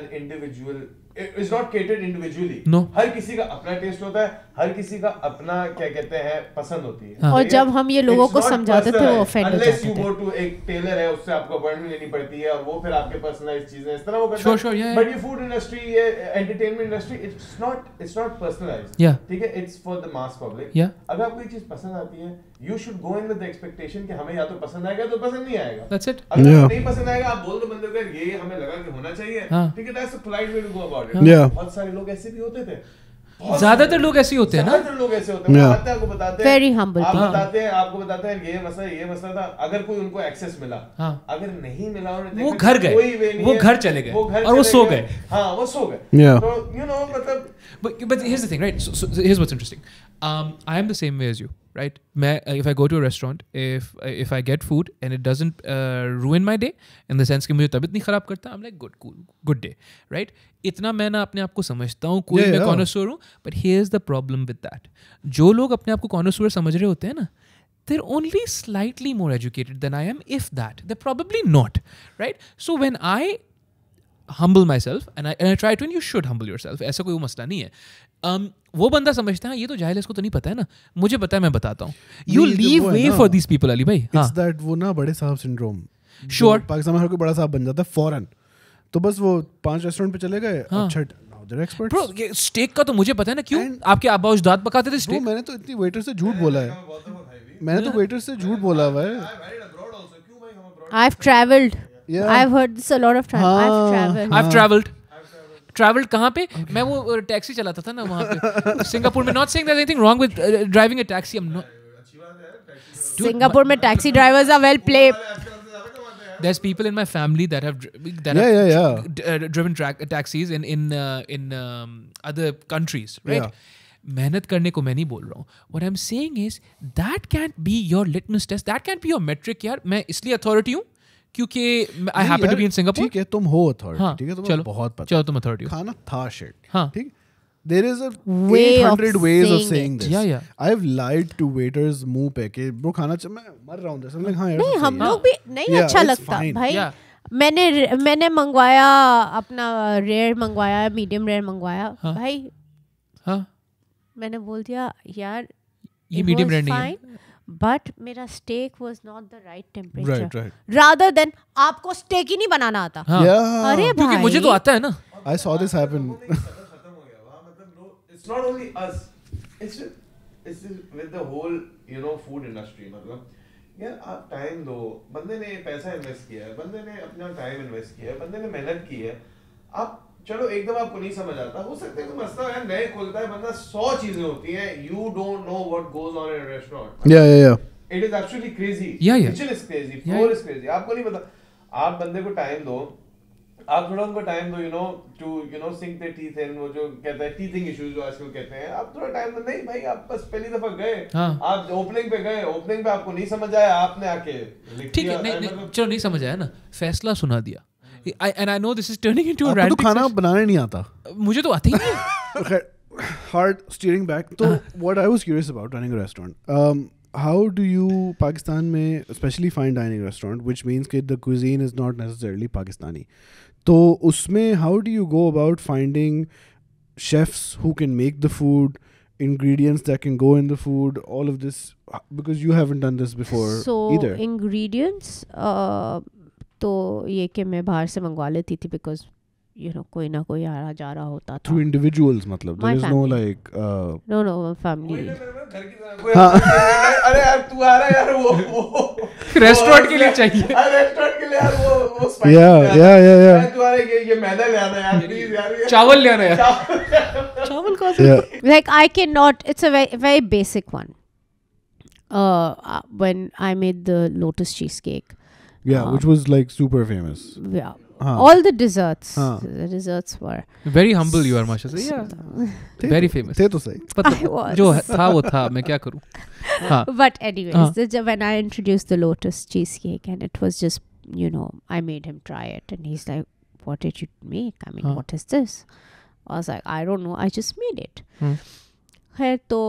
an individual. It's not catered individually. No. हर किसी का अपना टेस्ट होता है, हर किसी का अपना क्या कहते हैं पसंद होती है. और जब हम ये लोगों को समझाते थे वो offended हो जाते थे. Unless you go to एक टेलर है, उससे आपको अपॉइंटमेंट लेनी पड़ती है, वो फिर आपके पर्सनलाइज चीजें इस तरह वो करता है. Sure, yeah. But ये food industry, ये entertainment industry, it's not personalized. Yeah. ठीक है, it's for the mass public. Yeah. अगर आपको एक चीज पसंद आती है, you should go in with the expectation कि हमें या तो पसंद आएगा तो पसंद नहीं आएगा. That's it. अगर नहीं पसंद आएगा आप बोल दो बंदे को यार ये हमें लगा कि होना चाहिए. ठीक है, that's a polite way to go about it. बहुत सारे लोग ऐसे भी होते थे. ज़्यादातर लोग ऐसे होते हैं ना. ज़्यादातर लोग ऐसे होते हैं. बताते हैं आपको, बताते हैं. Very humble. आप बताते हैं आपको, बताते हैं ये मसला था. अगर कोई उनको एक्सेस मिला, अगर नहीं मिला उन्हें, वो घर गए, वो घर चले गए और वो सो गए. तो you know मतलब. But here's the thing, right? So here's what's interesting. I am the same way as you, right? If I go to a restaurant, if I get food and it doesn't ruin my day, in the sense कि मुझे तबीयत नहीं खराब करता, I'm like good, cool, good day, right? इतना मैं ना अपने आप को समझता हूँ, कोई मैं connoisseur हूँ, but here's the problem with that. जो लोग अपने आप को connoisseur समझ रहे होते हैं ना, they're only slightly more educated than I am, if that. They're probably not, right? So when I humble myself and I try to, and you should humble yourself, ऐसा कोई मसला नहीं है. वो बंदा समझता है ये तो जाहिल है, इसको तो नहीं पता है ना, मुझे पता है, मैं बताता हूँ. You leave way for these people, Ali भाई. It's that वो ना बड़े साहब syndrome. Sure. पाकिस्तान में हर कोई बड़ा साहब बन जाता है फौरन, तो बस वो 5 रेस्टोरेंट पे चले गए. अच्छा Bro, स्टेक का तो मुझे पता है ना. क्यों आपके आबा उजदाद पकाते थे स्टेक? मैंने तो इतनी वेटर से झूठ बोला है. मैंने तो वेटर से झूठ बोला हुआ है. I've traveled. Yeah. I've heard this a lot of times. I've traveled कहाँ पे? मैं वो टैक्सी चलाता था ना वहाँ पे सिंगापुर में. Not saying there's anything wrong with driving a taxi. I'm not. Singapore में taxi drivers are well played. There's people in my family that have driven taxis in other countries, right? Yeah. मेहनत करने को मैं नहीं बोल रहा हूँ. What I'm saying is that can't be your litmus test. That can't be your metric. यार मैं इसलिए authority हूँ क्योंकि I happen to be in Singapore. ठीक है तुम हो authority. ठीक है तुम्हें बहुत पता. चलो तुम authority हो. खाना था shit. हाँ. ठीक. There is a way 800 ways of saying this. Yeah, yeah. I've lied to waiters मुँह पे के bro खाना चाहिए मैं मर रहा हूँ जैसे मैं. हाँ यार नहीं हम लोग भी नहीं अच्छा लगता भाई. मैंने मंगवाया अपना rare मंगवाया medium rare मंगवाया भाई. हाँ मैंने बोल दिया यार ये medium rare नहीं है. But मेरा steak was not the right temperature. Right, right. Rather than आपको steak ही नहीं बनाना आता. अरे भाई क्योंकि मुझे तो आता है ना. I saw this happen. It's not only us. It's just with the whole, you know, food industry. मतलब यार आप time दो. बंदे ने पैसा invest किया है. बंदे ने अपना time invest किया है. बंदे ने मेहनत की है. आप चलो एक दम आपको नहीं समझ आता. हो सकता है कोई मसला है नए खोलता है बंदा 100 चीजें होती हैं. You don't know what goes on in a restaurant. Yeah, yeah, yeah. It is actually crazy. Yeah, yeah. Kitchen is crazy. Floor is crazy. आपको नहीं पता. आप बंदे को time दो. आप थोड़ा उनको टाइम दो, you know, to you know sink their teeth in. वो जो कहता है टीथिंग इश्यूज जो आजकल कहते हैं. आप थोड़ा टाइम दो. नहीं भाई आप बस पहली दफा गए. आप ओपनिंग पे आपको नहीं समझ आया. आपने आके ठीक है नहीं चलो नहीं समझ आया ना फैसला सुना दिया. And I know this is turning into a random. आपको खाना बनाना नहीं आता. मुझे तो आता ही नहीं है. Hard steering back. तो what I was curious about running a restaurant. How do you Pakistan में especially fine dining restaurant, which means that the cuisine is not necessarily Pakistani. तो उसमें how do you go about finding chefs who can make the food, ingredients that can go in the food, all of this, because you haven't done this before either. So ingredients तो ये कि मैं बाहर से मंगवा लेती थी because you know कोई ना कोई आ जा रहा होता था. Through individuals मतलब there is no like no family. अरे यार तू आ रहा है यार वो रेस्टोरेंट के लिए चाहिए. अरे रेस्टोरेंट के लिए यार वो स्पाइसी या तू आ रहा है ये मैदा ले आना यार प्लीज यार चावल ले आना यार चावल कौन सा. Like I cannot, it's a very very basic one. When I made the lotus cheesecake. Yeah, which was like super famous. Yeah. Huh. All the desserts. Huh. The desserts were very humble. You are, Masha. Yeah. Very famous. I was. But anyways, when I introduced the lotus cheesecake, and it was just, you know, I made him try it, and he's like, "What did you make? I mean, what is this?" I was like, "I don't know. I just made it." खैर तो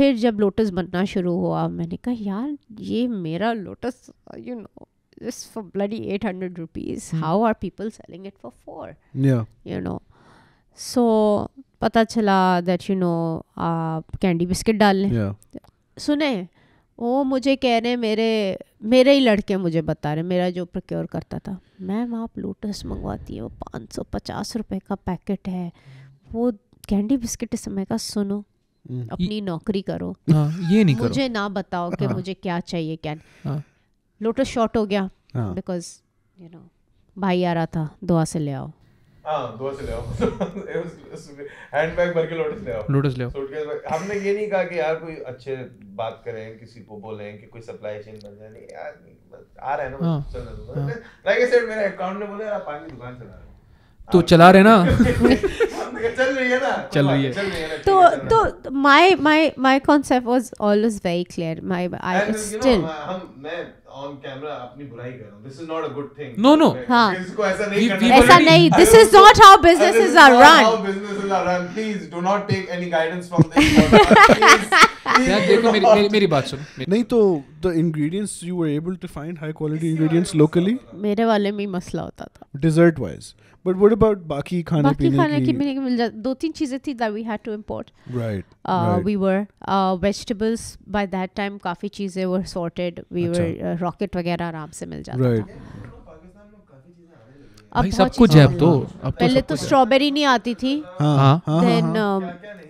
फिर जब lotus बनना शुरू हुआ मैंने कहा यार ये मेरा lotus, you know. This for bloody 800 rupees. How are people selling it for 4? Yeah. You know. So, पता चला that, you know, candy biscuit डाल लें. Yeah. सुने, वो मुझे कह रहे मेरे ही लड़के मुझे बता रहे मेरा जो procure करता था. मैम आप lotus मंगवाती है वो 550 रुपए का पैकेट है. वो candy biscuit इस समय का सुनो. अपनी नौकरी करो. ये नहीं करो. मुझे ना बताओ कि मुझे क्या चाहिए क्या. लोटस शॉट हो गया बिकॉज यू नो भाई आ रहा था दुआ से ले आओ. दुआ से ले आओ हैंडबैग भर के लोटस ले आओ. हमने ये नहीं कहा कि यार कोई अच्छे बात करें किसी को बोलें कि कोई सप्लाई चेन बन जाए. नहीं यार आ रहा है ना चल लाइक आई सेड मेरा अकाउंट ने बोला यार आप पानी दुकान चला रहे हो तो चला रहे ना चल रही है ना तो my concept was always very clear. मैं on camera अपनी बुराई कर रहा हूँ. This is not a good thing. No. हाँ. इसको ऐसा नहीं. This is not how businesses are run. Please do not take any guidance from this. यार देखो मेरी बात सुनो. नहीं तो the ingredients you were able to find high quality ingredients locally. मेरे वाले में मसला होता था. Dessert wise. But what about बाकी खाने पीने की मिल जाती. 2-3 चीजें थी that we had to import. Right. We were vegetables by that time काफी चीजें were sorted. We were rocket वगैरह आराम से मिल जाता था. अब सब कुछ है तो पहले तो स्ट्रॉबेरी नहीं आती थी. देन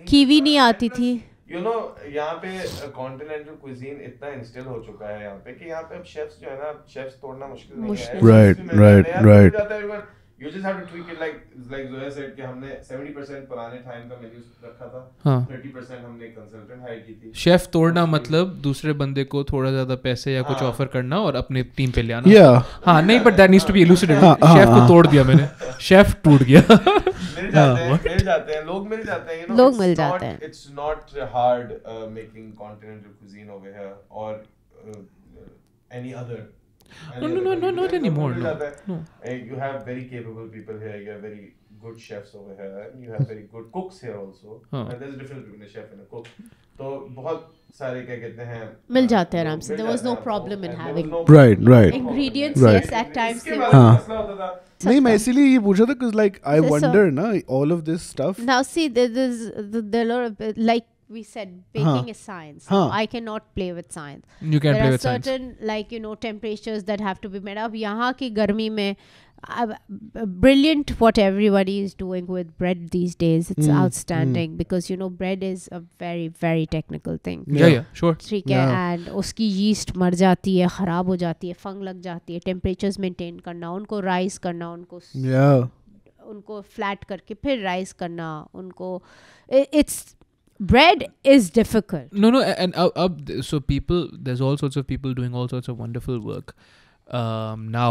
कीवी नहीं आती थी. यू नो यहाँ पे कॉन्टिनेंटल क्विजीन इतना इंस्टॉल हो चुका है यहाँ पे कि यहाँ पे अब शेफ्स जो है ना शेफ्स तोड़ना मुश्किल नहीं है. Right You just have to tweak it like Zoya said कि हमने 70% पुराने टाइम का मेन्यू रखा था. हाँ. 30% हमने कंसल्टेंट हायर की थी. शेफ तोड़ना मतलब दूसरे बंदे को थोड़ा ज्यादा पैसे या कुछ ऑफर करना और अपने टीम पे ले आना. हाँ नहीं but that needs to be elucidated. Chef को तोड़ दिया मैंने. शेफ टूट गया. मिल जाते हैं लोग मिल जाते हैं. It's not hard making continental cuisine over here or any other. No, not anymore. No. You have very capable people here. You have very good chefs over here. And you have very good cooks here also. Huh. And there's a difference between a chef and a cook. So, बहुत सारे क्या कहते हैं मिल जाते हैं आराम से. There was no problem in having right ingredients. Yes, at times. हाँ. नहीं मैं इसीलिए ये पूछा था because like I wonder ना all of this stuff. Now see there are like. We said baking is science. I cannot play with science. You can play with science. There are certain like you know temperatures that have to be made up. यहाँ की गर्मी में brilliant what everybody is doing with bread these days. It's outstanding because you know bread is a very technical thing. Yeah, sure. ठीक है and उसकी yeast मर जाती है खराब हो जाती है फंग लग जाती है temperatures maintain करना उनको rise करना उनको उनको flat करके फिर rise करना उनको it's bread is difficult. No, and so people, there's all sorts of people doing all sorts of wonderful work now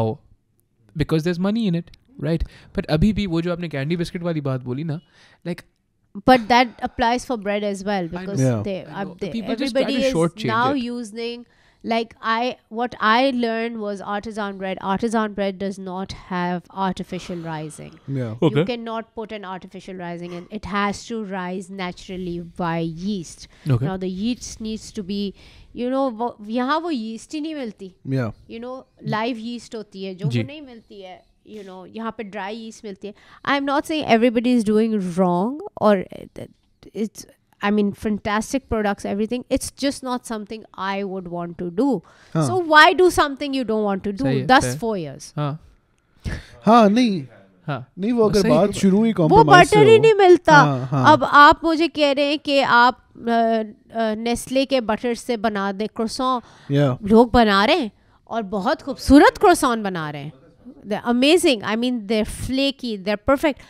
because there's money in it, right? But abhi bhi wo jo aapne candy biscuit wali baat boli na, like. But that applies for bread as well because everybody is now using like what I learned was artisan bread. Artisan bread does not have artificial rising. You cannot put an artificial rising in. It has to rise naturally by yeast. Now the yeast needs to be, you know, यहाँ वो yeast ही नहीं मिलती. You know, live yeast होती है जो वो नहीं मिलती है. You know, यहाँ पे dry yeast मिलती है. I'm not saying everybody is doing wrong or it's. I mean, fantastic products, everything. It's just not something I would want to do. So why do something you don't want to do? Thus 4 years. नहीं वो अगर बात शुरू ही compromise वो butter ही नहीं मिलता. अब आप मुझे कह रहे हैं कि आप नेस्ले के बटर से बना दे क्रोसॉन. लोग बना रहे हैं और बहुत खूबसूरत क्रोसॉन बना रहे हैं. They're amazing. I mean, they're flaky. They're perfect.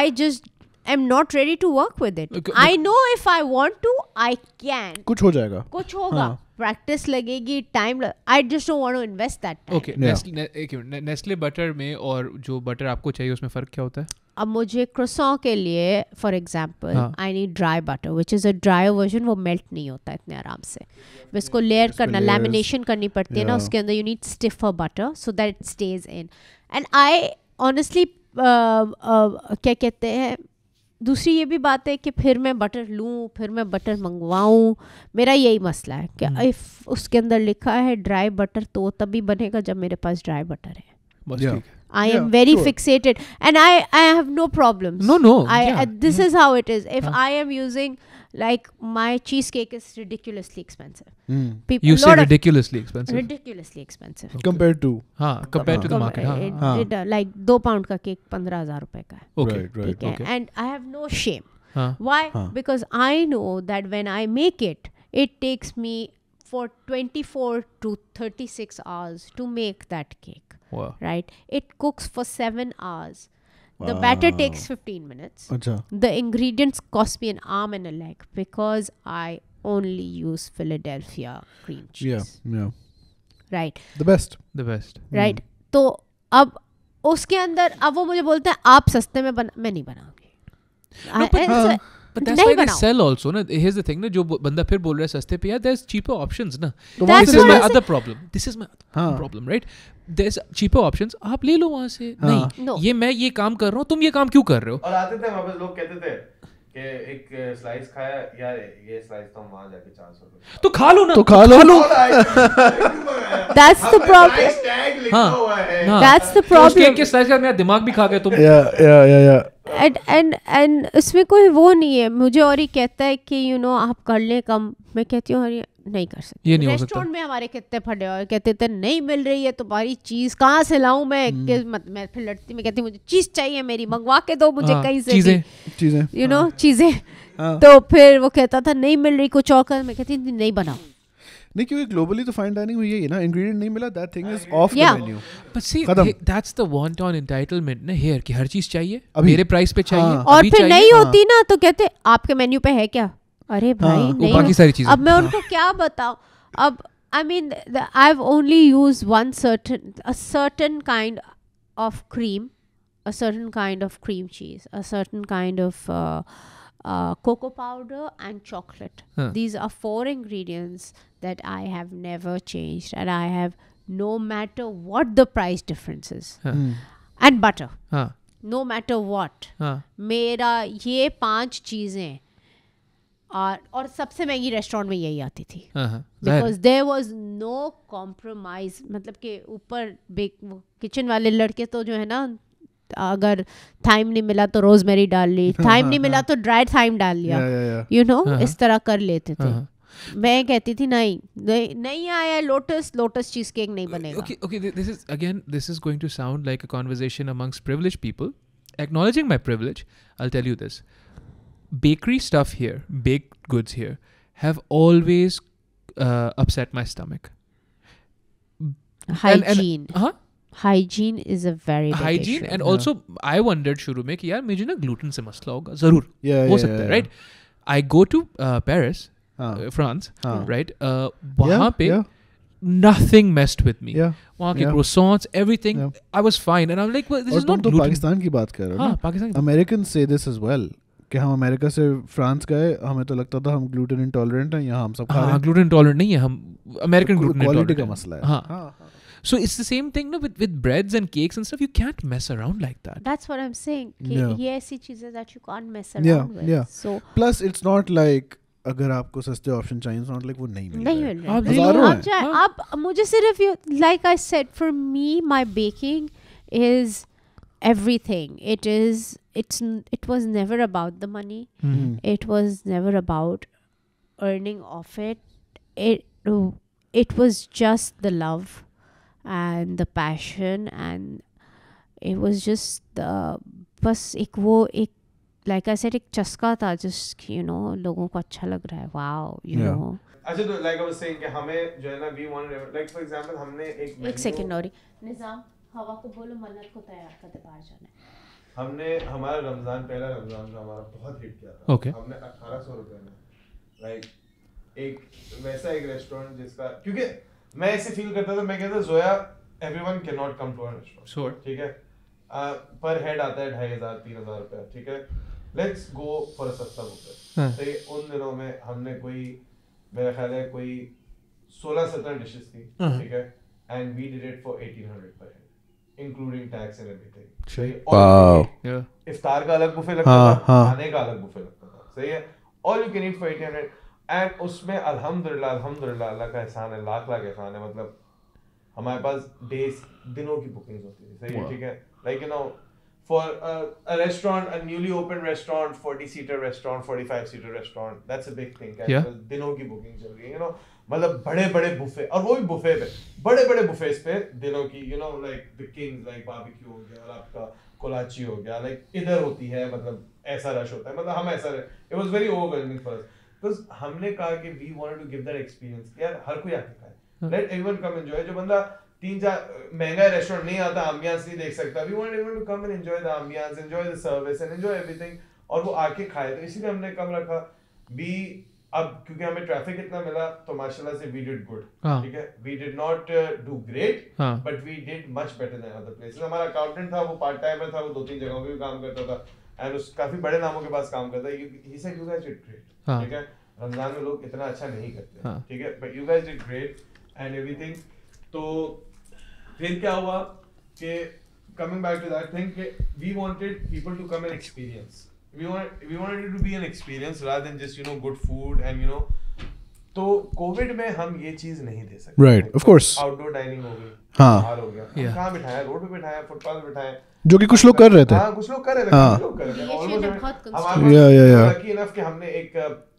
I just I'm not ready to work with it. I know if I want to, I can. कुछ हो जाएगा. कुछ होगा. Practice लगेगी, time. I just don't want to invest that time. Okay. Nestle butter में और जो butter आपको चाहिए उसमें फर्क क्या होता है? अब मुझे croissant के लिए, for example, I need dry butter, which is a dry version. वो melt नहीं होता इतने आराम से. इसको layer करना, lamination करनी पड़ती है ना उसके अंदर. You need stiffer butter so that it stays in. And I honestly क्या कहते हैं दूसरी ये भी बात है कि फिर मैं बटर लूँ फिर मैं बटर मंगवाऊँ. मेरा यही मसला है कि इफ़ उसके अंदर लिखा है ड्राई बटर तो तभी बनेगा जब मेरे पास ड्राई बटर है. I am very fixated and I have no problems. No, this is how it is. If I am using like my cheesecake is ridiculously expensive. People, you say ridiculously expensive. Ridiculously expensive. Okay. Compared to the market. Like 2 pound का cake 15,000 रुपए का है. Okay. And I have no shame. Why? Because I know that when I make it, it takes me for 24 to 36 hours to make that cake. Right? It cooks for 7 hours. The batter takes 15 minutes. The ingredients cost me an arm and a leg because I only use Philadelphia cream cheese. Right. The best. Right. तो अब उसके अंदर अब वो मुझे बोलते हैं आप सस्ते में बना मैं नहीं बनाऊंगी. But that's why they sell also. Na, here's the thing. Na, जो बंदा फिर बोल रहा है सस्ते पे यार, there's cheaper options. Na, this is my other problem. Right? There's cheaper options. आप ले लो वहाँ से. नहीं, ये मैं ये काम कर रहा हूँ. तुम ये काम क्यों कर रहे हो? और आते थे वापस लोग कहते थे कि एक स्लाइस खाया यार ये स्लाइस तो हम वहाँ जाके 400 रुपए तो खा लो ना That's the problem. That's the problem. Cake के स्लाइस का मेरा दिमाग भी खा गया तुम. And इसमें कोई वो नहीं है. मुझे और ही कहता है कि you know आप कर ले कम मैं कहती हूँ नहीं कर सकती, रेस्टोरेंट में हमारे कितने फटे और कहते थे नहीं मिल रही है तुम्हारी चीज़, कहाँ से लाऊं मैं फिर लड़ती, मैं कहती हूँ मुझे चीज़ चाहिए मेरी, मंगवा के दो मुझे कहीं से, यू नो चीज़ें। तो फिर वो कहता था नहीं मिल रही कुछ और कर, मैं कहती नहीं बनाओ, नहीं क्योंकि ग्लोबली तो फाइन डाइनिंग हुई है ना, इंग्रेडिएंट नहीं मिला, that thing is off the menu. But see that's the want on entitlement ना हियर, कि हर चीज चाहिए मेरे प्राइस पे चाहिए, और फिर नहीं होती ना तो कहते आपके मेन्यू पे है क्या, अरे भाई नहीं, बाकी सारी चीजें अब मैं उनको क्या बताऊं। अब I mean I have only use one certain kind of cream, a certain kind of cream cheese, a certain kind of cocoa powder and chocolate. These are four ingredients that I have never changed, and I have no matter what the price difference is. And butter. No matter what. मेरा ये पांच चीजें और सबसे महंगी restaurant में यही आती थी, because there was no compromise. मतलब कि ऊपर किचन वाले लड़के तो जो है ना, अगर थाइम नहीं मिला तो रोजमेरी डाल ली, थाइम नहीं मिला तो ड्राई थाइम डाल लिया, यू नो इस तरह कर लेते थे। मैं कहती थी नहीं नहीं आया लोटस चीज केक नहीं बनेगा। Okay okay, this is again this is going to sound like a conversation amongst privileged people, acknowledging my privilege, I will tell you this, bakery stuff here, baked goods here have always upset my stomach. Hygiene, हां hygiene is a very big hygiene issue. And also I wondered shuru mein ki yaar mujhe na gluten se masla hoga, zarur ho sakta hai, right? I go to Paris, France, right? Wahan pe nothing messed with me, wahan ke croissants, everything, I was fine, and I'm like, well, this is not gluten. Pakistan ki baat kar rahe ho, Pakistan Americans say this as well कि हम America से France गए, हमें तो लगता था हम gluten intolerant हैं, यहाँ हम सब खा रहे हैं, ग्लूटेन इंटॉलरेंट नहीं है हम, अमेरिकन ग्लूटेन क्वालिटी का मसला है। So it's the same thing, no, with breads and cakes and stuff. You can't mess around like that. That's what I'm saying. Yes, these things that you can't mess around with. So plus, it's not like अगर आपको सस्ते option चाहिए, it's not like वो नहीं मिल रहा है। आप मुझे सिर्फ like I said, for me, my baking is everything. It was never about the money. It was never about earning off it. It was just the love and the passion, and it was just बस एक वो एक like I said एक चस्का था, just you know लोगों को अच्छा लग रहा है, wow you know। अच्छा तो like I was saying कि हमें जो है ना we wanted, like for example हमने एक second और निजाम हवा को बोलो मन्नत को तैयार करते बाहर जाना है। हमने हमारा रमजान, पहला रमजान का हमारा बहुत हिट किया था। हमने 1800 रुपए में like एक वैसा एक रेस्टोरेंट जिसका, क्योंकि मैं ऐसे फील करता था, मैं कहता Zoya everyone can not come to our restaurant, ठीक है, पर हेड आता है 2500-3000 रुपया, ठीक है, लेट्स गो फॉर अ सस्ता बुफे। सही उन दिनों में हमने कोई मेरा ख्याल है कोई 16-17 डिशेस थी, ठीक है, and we did it for 1800 per head including tax and everything. Wow, इफ्तार का अलग बुफे लगता था, खाने का अलग बुफे लगता था, सही है, all you can eat for 1800। एंड उसमें अल्हम्दुलिल्लाह अल्हम्दुलिल्लाह अल्लाह का एहसान है, लाख एहसान है, मतलब हमारे पास दिनों की बुकिंग होती थी, सही है, ठीक है, like you know for a restaurant, a newly open restaurant, 40 seater restaurant, 45 seater restaurant, that's a big thing, दिनों की बुकिंग चल रही है, यू नो, मतलब बड़े बड़े बुफे, और वो भी बुफे पे बड़े बड़े बुफेस पे दिनों की, you know like the kings, like barbecue हो गया और आपका कोलाची हो गया, लाइक इधर होती है, मतलब ऐसा रश होता है, मतलब हम ऐसा, it was very overwhelming for us. हमने कहा कि we wanted to give that experience, यार हर कोई आके खाए, लेट एवरीवन कम एंजॉय। जो बंदा 3-4 महंगा रेस्टोरेंट नहीं आता, एंबियंस नहीं देख सकता, we wanted everyone to come and enjoy the ambience, enjoy the service and enjoy everything, और वो आके खाए, तो इसीलिए हमने कम रखा। वी अब क्योंकि हमें ट्रैफिक इतना मिला, तो माशाल्लाह से वी डिड गुड, ठीक है, we did not do great but we did much better than other places. हमारा अकाउंटेंट था, वो पार्ट टाइमर था, वो 2-3 जगहों पे भी काम करता था, और उस काफी बड़े नामों के पास काम करता है, he said you guys did great, ठीक है, रमजान में लोग इतना अच्छा नहीं करते, ठीक है, but you guys did great and everything. तो फिर क्या हुआ कि coming back to that thing कि we wanted people to come and experience, we wanted to be an experience rather than just you know good food and you know. तो Covid में हम ये चीज नहीं दे सकते, right, of course, outdoor dining हो गई, बाहर हो गया, कहां बिठाया, रोड पे बिठाया, फुटपाथ पे बिठाया, जो कि कुछ लोग कर रहे थे, कुछ लोग कर रहे थे, ऑलमोस्ट, हमारा लकी इनफ कि हमने एक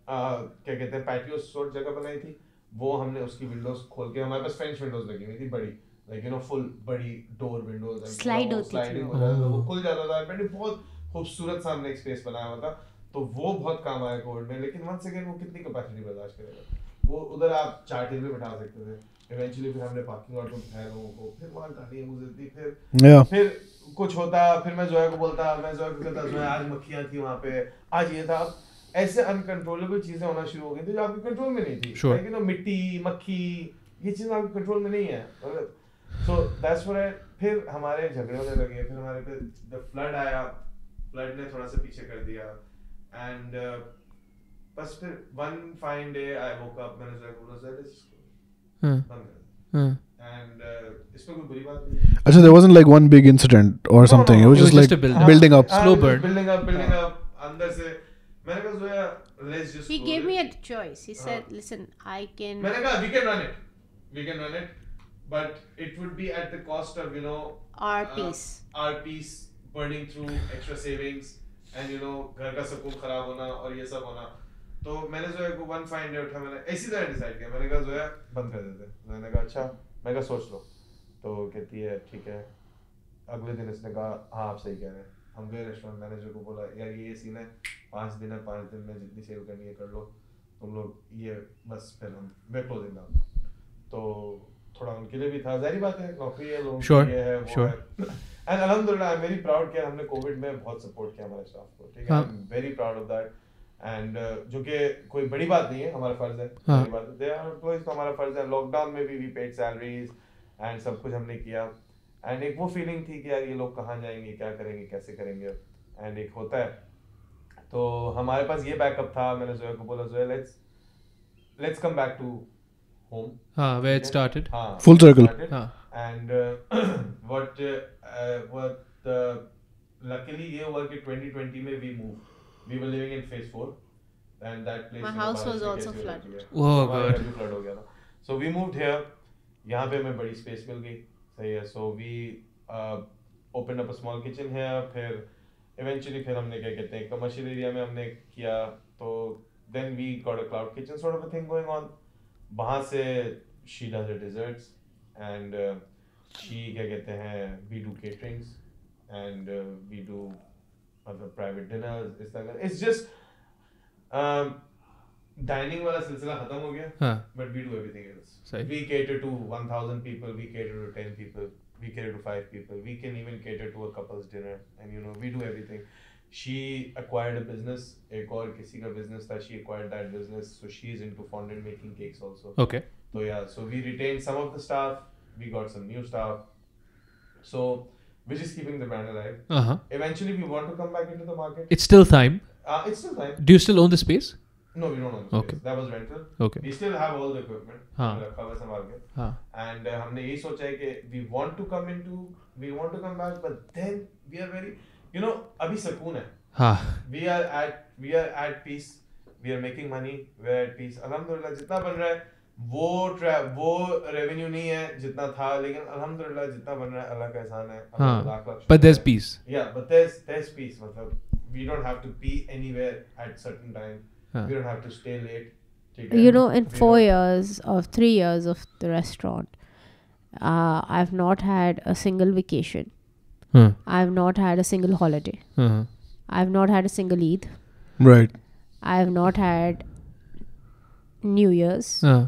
क्या कहते हैं पैटियो सॉर्ट जगह बनाई थी, वो हमने उसकी विंडोज खोल के, हमारे पास फ्रेंच विंडोज लगी हुई थी बड़ी, लाइक यू नो फुल बड़ी डोर विंडोज स्लाइड होती थी, वो खुल जाता था, मैंने बहुत खूबसूरत सामने एक स्पेस बनाया हुआ था, तो वो बहुत काम आया कोविड में। लेकिन वंस अगेन वो कितनी कैपेसिटी बर्दाश्त करेगा, वो उधर आप चार्टर भी बैठा सकते थे, इवेंचुअली फिर हमने पार्किंग लॉट को बिठाया लोगों को, फिर वहाँ गाड़ियाँ गुजरती, फिर कुछ होता, फिर मैं जोया को बोलता, मैं जोया को कहता जोया आज मक्खियाँ थी वहाँ पे, आज ये था, ऐसे अनकंट्रोलेबल चीज़ें होना शुरू हो गई थी जो आपके कंट्रोल में नहीं थी, लाइक यू नो मिट्टी मक्खी ये चीज़ आपके कंट्रोल में नहीं है, मतलब सो दैट्स व्हाई। फिर हमारे झगड़े होने लगे, फिर हमारे पे जब फ्लड आया, फ्लड ने थोड़ा सा पीछे कर दिया, एंड बस फिर one fine day I woke up, मैंने जोया को बोला सर दिस इसमें कोई बुरी बात नहीं। अच्छा there wasn't like one big incident और something, it was just like building up, slow burn, building up अंदर से। मैंने कहा Zoya let's just, he give me a choice, he said listen I can, मैंने कहा we can run it but it would be at the cost of you know our peace burning through extra savings and you know घर का सुकून खराब होना और ये सब होना। तो मैंने जोया को वन फाइन डे उठा, मैंने इसी तरह डिसाइड किया, मैंने कहा जोया बंद कर देते, मैंने कहा अच्छा, मैंने कहा सोच लो, तो कहती है ठीक है। अगले दिन इसने कहा हाँ आप सही कह रहे हैं, हम गए रेस्टोरेंट, मैनेजर को बोला यार ये सीन है, 5 दिन है, 5 दिन में जितनी सेल करनी है कर लो तुम लोग, ये बस फिर हम मैं क्लोजिंग डाउन। तो थोड़ा उनके लिए भी था, जाहिर बात है नौकरी है लोगों की, ये है वो है। And alhamdulillah, I'm very proud कि हमने कोविड में बहुत सपोर्ट किया हमारे स्टाफ को, ठीक है, I'm very proud of that, and जो कि कोई बड़ी बात नहीं है, हमारा फर्ज है, बड़ी बात है, they are employees, तो हमारा फर्ज है। लॉकडाउन में भी we paid salaries and सब कुछ हमने किया, and एक वो फीलिंग थी कि यार ये लोग कहाँ जाएंगे, क्या करेंगे, कैसे करेंगे, and एक होता है, तो हमारे पास ये बैकअप था। मैंने जोया को बोला Zoya let's come back to home, हाँ where it started, हाँ full circle, हाँ। And what luckily ye hua ki 2020 mein we were living in phase 4 and that place, my house was also flooded, oh god, flood ho gaya tha, so we moved here, yahan pe hame badi space mil gayi, sahi hai, so we opened up a small kitchen here, phir eventually phir humne kya kehte hain commercial area mein humne kiya, to then we got a cloud kitchen sort of a thing going on, wahan se she does her desserts and she क्या कहते हैं we do caterings and we do other private dinners, इस तरह का, it's just dining वाला सिलसिला खत्म हो गया, हाँ, but we do everything else, सही, we cater to 1,000 people, we cater to 10 people, we cater to 5 people, we can even cater to a couple's dinner, and you know we do everything। She acquired a business, एक और किसी का business था, she acquired that business, so she is into fondant making cakes also, okay। So yeah, so we retained some of the staff, we got some new staff, so which is keeping the brand alive. Uh-huh. Eventually, we want to come back into the market. It's still Thyme. Do you still own the space? No, we don't own the space. That was rental. Okay. We still have all the equipment. हाँ. हाँ. And हमने यही सोचा है कि we want to come back, but then we are very, you know, अभी सुकून है. हाँ. We are at peace. We are making money. We are at peace. Alhamdulillah, जितना बन रहा है वो रेवेन्यू नहीं है जितना था, लेकिन अल्हम्दुलिल्लाह जितना बन रहा है अल्लाह का एहसान है, हाँ, but there's peace, yeah, but there's peace, मतलब we don't have to be anywhere at certain time, हाँ. We don't have to stay late, ठीक है, you know, in 3 years of the restaurant I've not had a single vacation, huh. I've not had a single holiday, uh-huh. I've not had a single Eid, right, I've not had New Year's, uh-huh.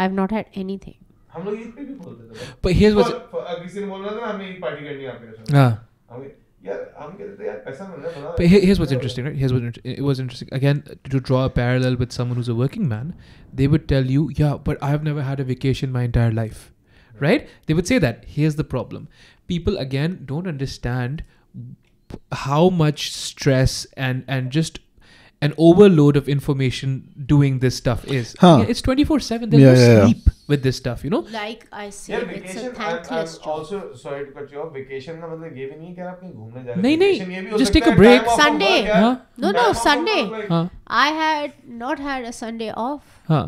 I've not had anything. हम लोग ईद पे भी बोलते थे, but here's what किसी ने बोला था हमें एक पार्टी करनी है आपके साथ, हां हमें यार हम कहते थे यार पैसा मिल रहा है बना, but here's what's interesting, right, here's what it was interesting again to draw a parallel with someone who's a working man, they would tell you yeah but I have never had a vacation my entire life, right, they would say that. Here's the problem, people again don't understand how much stress and just an overload of information doing this stuff is, huh. Yeah, it's 24/7, there's no sleep with this stuff, you know, like I said, yeah, it's a thankless job. Also sorry to cut you off, vacation का मतलब ये भी नहीं कि आप कहीं घूमने जा रहे हैं, just take a break, Sunday, huh? no Sunday, huh? I had not had a Sunday off, huh.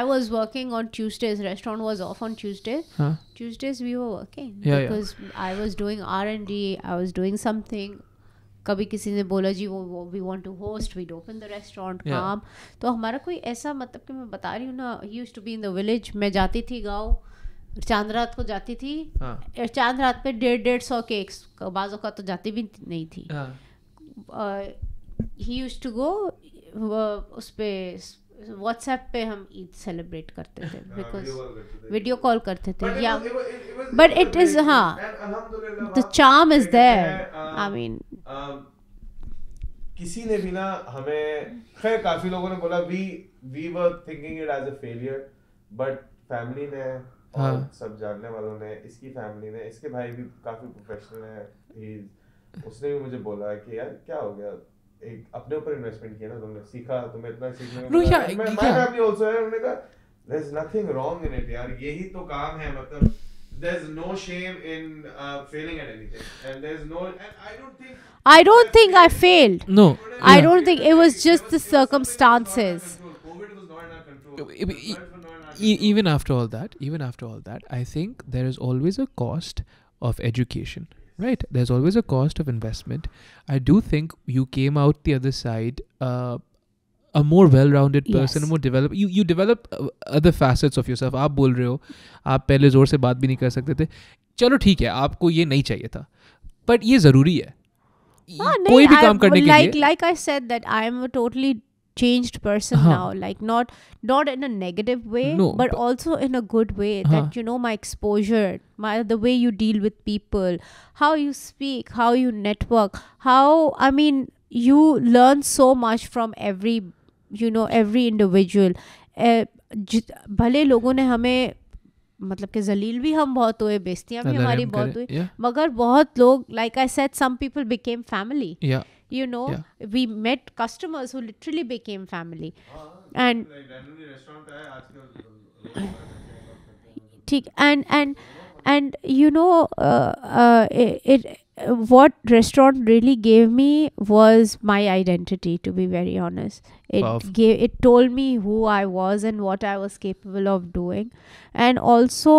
I was working on Tuesdays, restaurant was off on Tuesdays, huh. Tuesdays we were working, because I was doing R&D, I was doing something कभी किसी ने बोला जी वो we want to host, we open the restaurant काम. तो हमारा कोई ऐसा, मतलब कि मैं बता रही हूँ ना, he used to be in the village. मैं जाती थी गाँव, चांद रात को जाती थी. चांद रात पे 150-150 केक्स, बाजों का तो जाती भी नहीं थी. ही यूज्ड टू गो, उस पर व्हाट्सएप पे हम ईद सेलिब्रेट करते थे, बिकॉज वीडियो कॉल करते थे. या बट इट इज, हाँ, the charm is there. I mean किसी ने भी ना हमें, खैर काफी लोगों ने बोला we were thinking it as a failure, but family ने और सब जानने वालों ने, इसकी फैमिली ने, इसके भाई भी काफी प्रोफेशनल है, उसने भी मुझे बोला कि यार क्या हो गया, एक अपने ऊपर इन्वेस्टमेंट किया ना तुमने, सीखा, तुम्हें इतना सीखने को मिला. मैं फैमिली आल्सो है, उन्होंने कहा there is nothing wrong in it यार, यही तो काम है. मतलब there is no shame in failing at anything, and there is no, and I don't think I failed. No, I don't think, it was just the circumstances. Covid was not in our control. Even after all that, I think there is always a cost of education. Right, there's always a cost of investment. I do think you came out the other side a more well-rounded person, a more developed. You develop other facets of yourself. आप बोल रहे हो, आप पहले जोर से बात भी नहीं कर सकते थे. चलो ठीक है, आपको ये नहीं चाहिए था, but ये ज़रूरी है. कोई भी काम करने के लिए. Like I said that I am a totally changed person now, like not in a negative way, no, but also in a good way, that you know, my exposure, the way you deal with people, how you speak, how you network, how, I mean, you learn so much from every individual. भले लोगों ने हमें, मतलब कि जलील भी हम बहुत हुए, बेइज्जतियां भी हमारी बहुत हुई, मगर बहुत लोग, like I said, some people became family. You know, we met customers who literally became family. And and you know, what restaurant really gave me was my identity, to be very honest. It told me who I was and what I was capable of doing, and also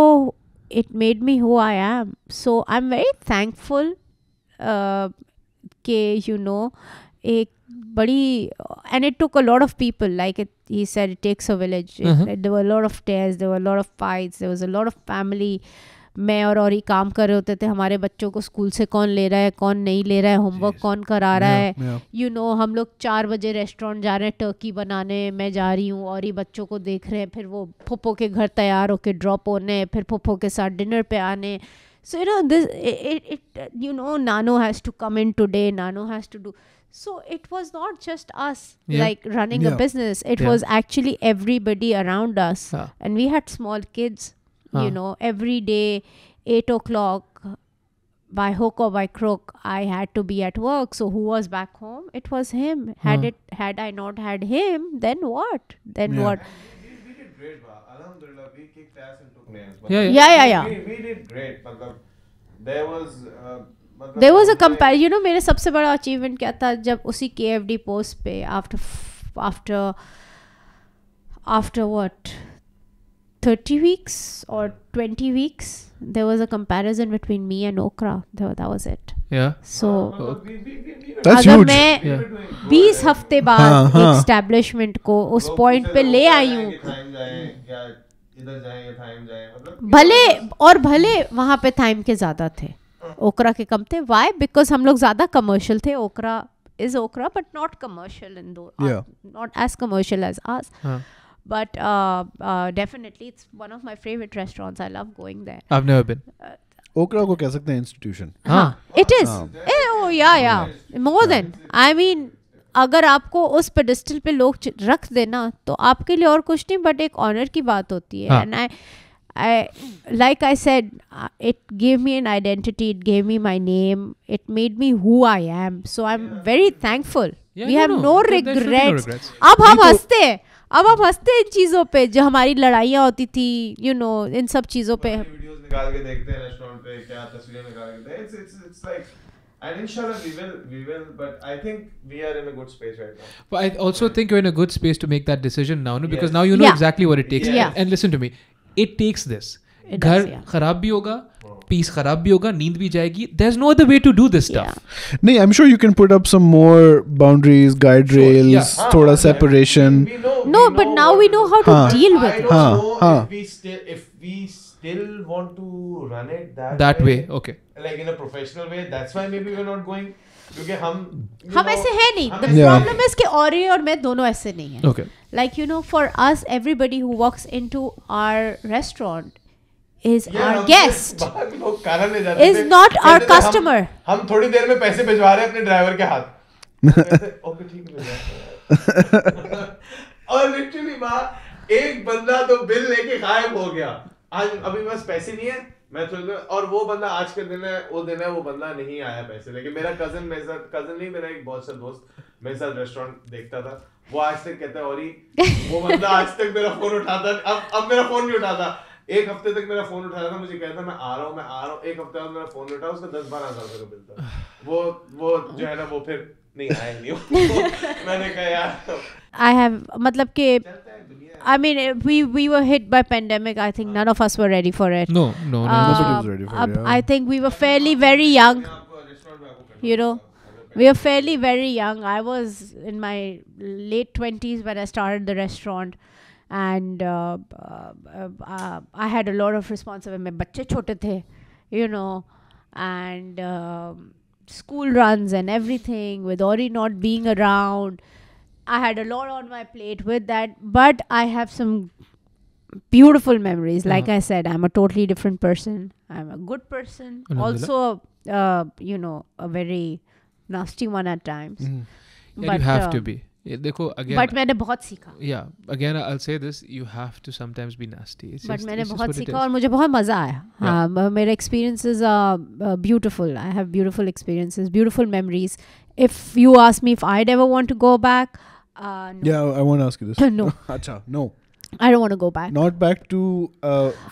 it made me who I am. So I'm very thankful कि you know, एक बड़ी, and it took a lot of people, like he said, it takes a village. There were a lot of tears, there were a lot of fights, there was a lot of family. मैं और औरी काम कर रहे होते थे, हमारे बच्चों को स्कूल से कौन ले रहा है, कौन नहीं ले रहा है, होमवर्क कौन करा रहा है. यू नो, हम लोग 4 बजे रेस्टोरेंट जा रहे हैं टर्की बनाने, मैं जा रही हूँ, औरी बच्चों को देख रहे हैं, फिर वो फुप्पो के घर तैयार होके ड्रॉप होने, फिर फुप्पो के साथ डिनर पे आने. So you know, this it you know, Nano has to come in today, Nano has to do. So it was not just us like running a business, it was actually everybody around us. And we had small kids, you know, every day 8 o'clock, by hook or by crook I had to be at work. So who was back home? It was him. Had I not had him, then what? We did great. Alhamdulillah, we kicked ass and took names. We did great. Matlab, there was a comparison. You know, मेरे सबसे बड़ा achievement क्या था, जब उसी KFD post पे after what, 30 weeks or 20 weeks, there was a comparison between me and Okra. That was it. So that's huge. मैं 20 हफ्ते बाद establishment को उस point पे ले आई हूँ, भले वहाँ पे थाइम के ज्यादा थे, ओकरा के कम थे. Why? Because हम लोग ज्यादा commercial थे. Okra is Okra, but not commercial, not as commercial as us. But definitely, it's one of my favorite restaurants. I love going there. I've never been. Okra ko keh sakte hain institution. It is. More than. I mean, अगर आपको उस pedestal पे लोग रख देना, तो आपके लिए और कुछ नहीं बट एक ऑनर की बात होती है. And I, like I said, it gave me an identity. It gave me my name. It made me who I am. So I'm very thankful. We have no regrets. अब हम हंसते हैं. अब आप हंसते हैं इन चीज़ों पे, जो हमारी लड़ाइयाँ होती थी, यू नो, इन सब चीज़ों पे. वीडियोस निकाल के देखते हैं रेस्टोरेंट पे, क्या तस्वीरें निकाल के देखते हैं. It's like, and inshallah we will, but I think we are in a good space right now. But I also think you're in a good space to make that decision now, no? Because now you know exactly what it takes. And listen to me, it takes this. घर खराब भी होगा, piece खराब भी होगा, नींद भी जाएगी. There is no other way to do this stuff. नहीं, I am sure you can put up some more boundaries, guide rails, थोड़ा separation. No, but now we know how to deal with it. Still want to run it that way, okay, like in a professional way. That's why maybe we're not going, because hum aise hai nahi. The problem is ki Aurry aur main dono aise nahi hai. Okay, like you know, for us, everybody who walks into our restaurant is our guest, is not our customer. Hum thodi der mein paise bhijwa rahe apne driver ke haath. Okay, theek hai. Aur literally ma ek banda to bill leke gayab ho gaya. आज अभी बस पैसे नहीं है, मैं थोड़ा, और वो बंदा आज के दिन है, वो दिन है, वो बंदा नहीं आया पैसे लेके. मेरा कजन मेरे साथ, कजन नहीं, मेरा एक बहुत सा दोस्त मेरे साथ रेस्टोरेंट देखता था, वो आज तक कहता है औरी, वो बंदा आज तक मेरा फोन उठाता, अब मेरा फोन नहीं उठाता. एक हफ्ते तक मेरा फोन उठा रहा था, मुझे कहता मैं आ रहा हूँ. एक हफ्ते बाद मेरा फोन उठा, उसका 10-12 हज़ार का बिल था. वो जो है ना, वो फिर नहीं आया मैंने कहा यार आई हैव, मतलब कि I mean, we were hit by pandemic. I think none of us were ready for it. No, nobody was ready for it. Yeah. I think we were fairly very young. You know, we were fairly very young. I was in my late 20s when I started the restaurant, and I had a lot of responsibility. My bachche chote the, you know, and school runs and everything. With Aurry not being around, I had a lot on my plate with that, but I have some beautiful memories. Like I said, I'm a totally different person. I'm a good person, also, you know, a very nasty one at times. Yeah, but you have to be. देखो again. But मैंने बहुत सीखा. Yeah, again I'll say this: you have to sometimes be nasty. It's but मैंने बहुत सीखा और मुझे बहुत मजा आया. हाँ, मेरे experiences are beautiful. I have beautiful experiences, beautiful memories. If you ask me if I'd ever want to go back, no. Yeah, I want to ask you this. No. Acha, no. I don't want to go back. Not back to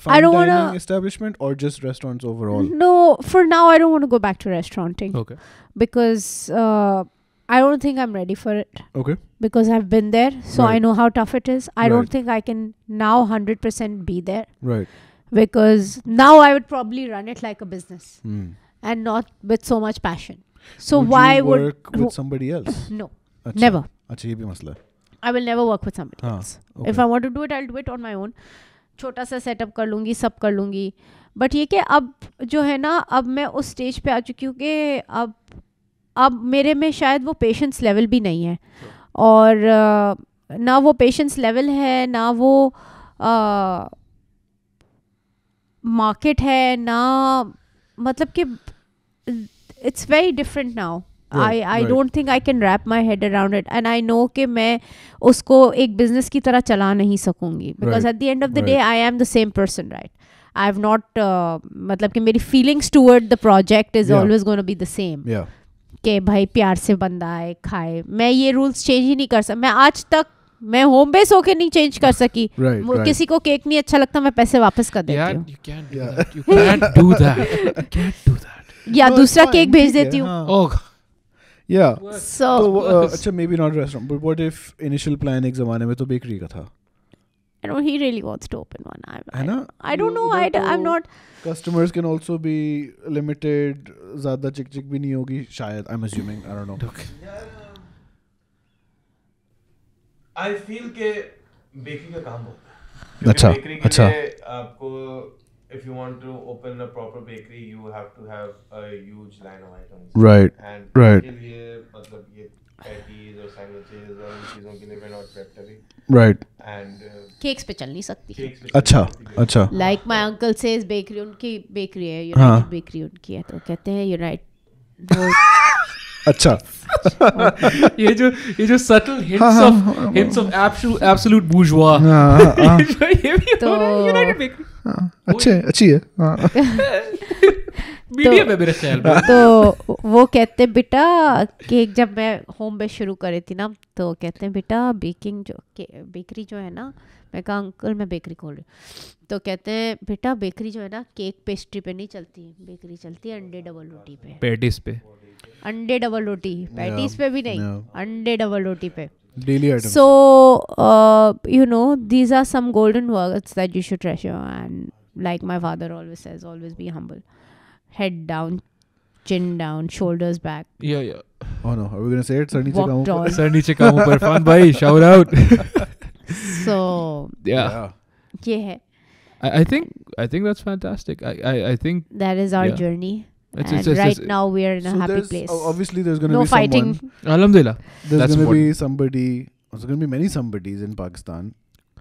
fine dining establishment or just restaurants overall? No, for now I don't want to go back to restauranting. Okay. Because I don't think I'm ready for it. Okay. Because I've been there, so I know how tough it is. I don't think I can now 100% be there. Right. Because now I would probably run it like a business and not with so much passion. So would you work with somebody else? No. Achha. Never. Achha, ye bhi masla hai. I will never work with somebody else. Okay. If I want to do it, I'll do it on my own. छोटा सा setup कर लूँगी, सब कर लूँगी. But ये कि अब जो है ना, अब मैं उस स्टेज पे आ चुकी हूँ कि अब मेरे में शायद वो पेशेंस लेवल भी नहीं है. और ना वो पेशेंस लेवल है, ना वो मार्केट है, ना मतलब कि it's very different now. I don't think I can wrap my head around it, and I know कि मैं उसको एक business की तरह चला नहीं सकूँगी, because at the end of the day I am the same person, right? I have not मतलब कि मेरी feelings toward the project is always going to be the same. Yeah. कि भाई प्यार से बंदा आए, खाए. मैं ये rules change ही नहीं कर सकती. मैं आज तक मैं होम बेस होके नहीं चेंज कर सकी. किसी को केक नहीं अच्छा लगता, मैं पैसे वापस कर देती हूँ. You can't do that. या दूसरा केक भेज देती हूँ. या तो अच्छा, may be not restaurant, but what if initial plan एक जमाने में तो बेकरी का था. I don't know, he really wants to open one. I don't know. I'm not. Customers can also be limited. ज़्यादा चिक-चिक भी नहीं होगी शायद. I'm assuming. I don't know. I feel के बेकरी का काम होगा. अच्छा अच्छा. आपको if you want to open a proper bakery, you have to have a huge line of items. Right. And ये मतलब ये patties और sandwiches और इन चीजों के लिए we're not prepped अभी. Right. And cakes पे चल नहीं सकती. अच्छा. Like my uncle says, bakery उनकी bakery है, United Bakery उनकी है, तो कहते हैं United. अच्छा. ये जो subtle hints of absolute bourgeois. ये भी हो रहा है United Bakery. अच्छी है. मीडियम है मेरे ख्याल में. तो वो कहते हैं बेटा केक, जब मैं होम बेस शुरू करी थी ना, तो कहते हैं बेटा बेकरी जो है ना, मैं कहा अंकल मैं बेकरी खोल रही हूँ, तो कहते हैं बेटा बेकरी जो है ना केक पेस्ट्री पे नहीं चलती, बेकरी चलती है अंडे डबल रोटी पे, पैटीज पे भी नहीं। Daily item. So, you know, these are some golden words that you should treasure, and like my father always says, always be humble. Head down, chin down, shoulders back. Yeah, yeah. Oh no, are we gonna say it? Sar niche kaamon par, Irfan bhai, shout out. So yeah, yeah. Yeah. I think that's fantastic. I think that is our journey. It's right now we are in a happy place. Obviously, there's going to be fighting. Someone, alhamdulillah. There's going to be somebody. There's going to be many somebodies in Pakistan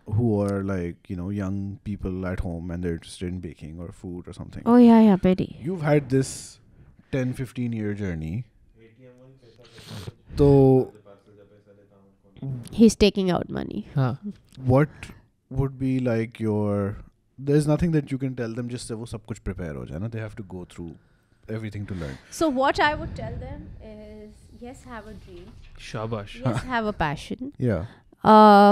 who are like, you know, young people at home and they're interested in baking or food or something. Oh yeah, yeah, very. You've had this 10-15 year journey. So he's taking out money. Huh. What would be like your? There's nothing that you can tell them. Just wo sab kuch prepare ho jana. They have to go through everything to learn. So what I would tell them is, yes, have a dream. Shabash. Yes, have a passion. Yeah.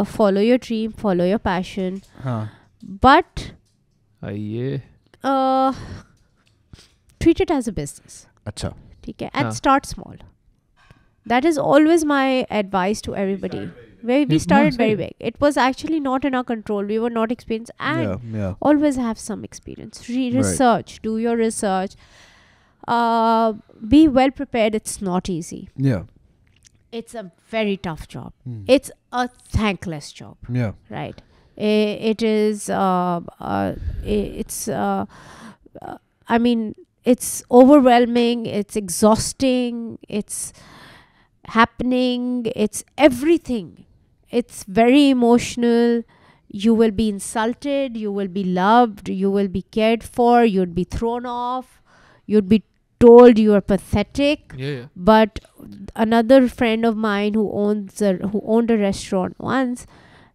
Follow your dream, follow your passion. Huh. But treat it as a business. Acha. Theek hai? And start small. That is always my advice to everybody. We started very big. It was actually not in our control. We were not experienced. And always have some experience. Research. Right. Do your research. Be well prepared. It's not easy. Yeah. It's a very tough job. Mm. It's a thankless job. Yeah. Right. It is, it's, I mean, it's overwhelming. It's exhausting. It's happening. It's everything. It's very emotional. You will be insulted. You will be loved. You will be cared for. You'll be thrown off. You'd be told you are pathetic. Yeah, yeah. But another friend of mine who owned a restaurant once,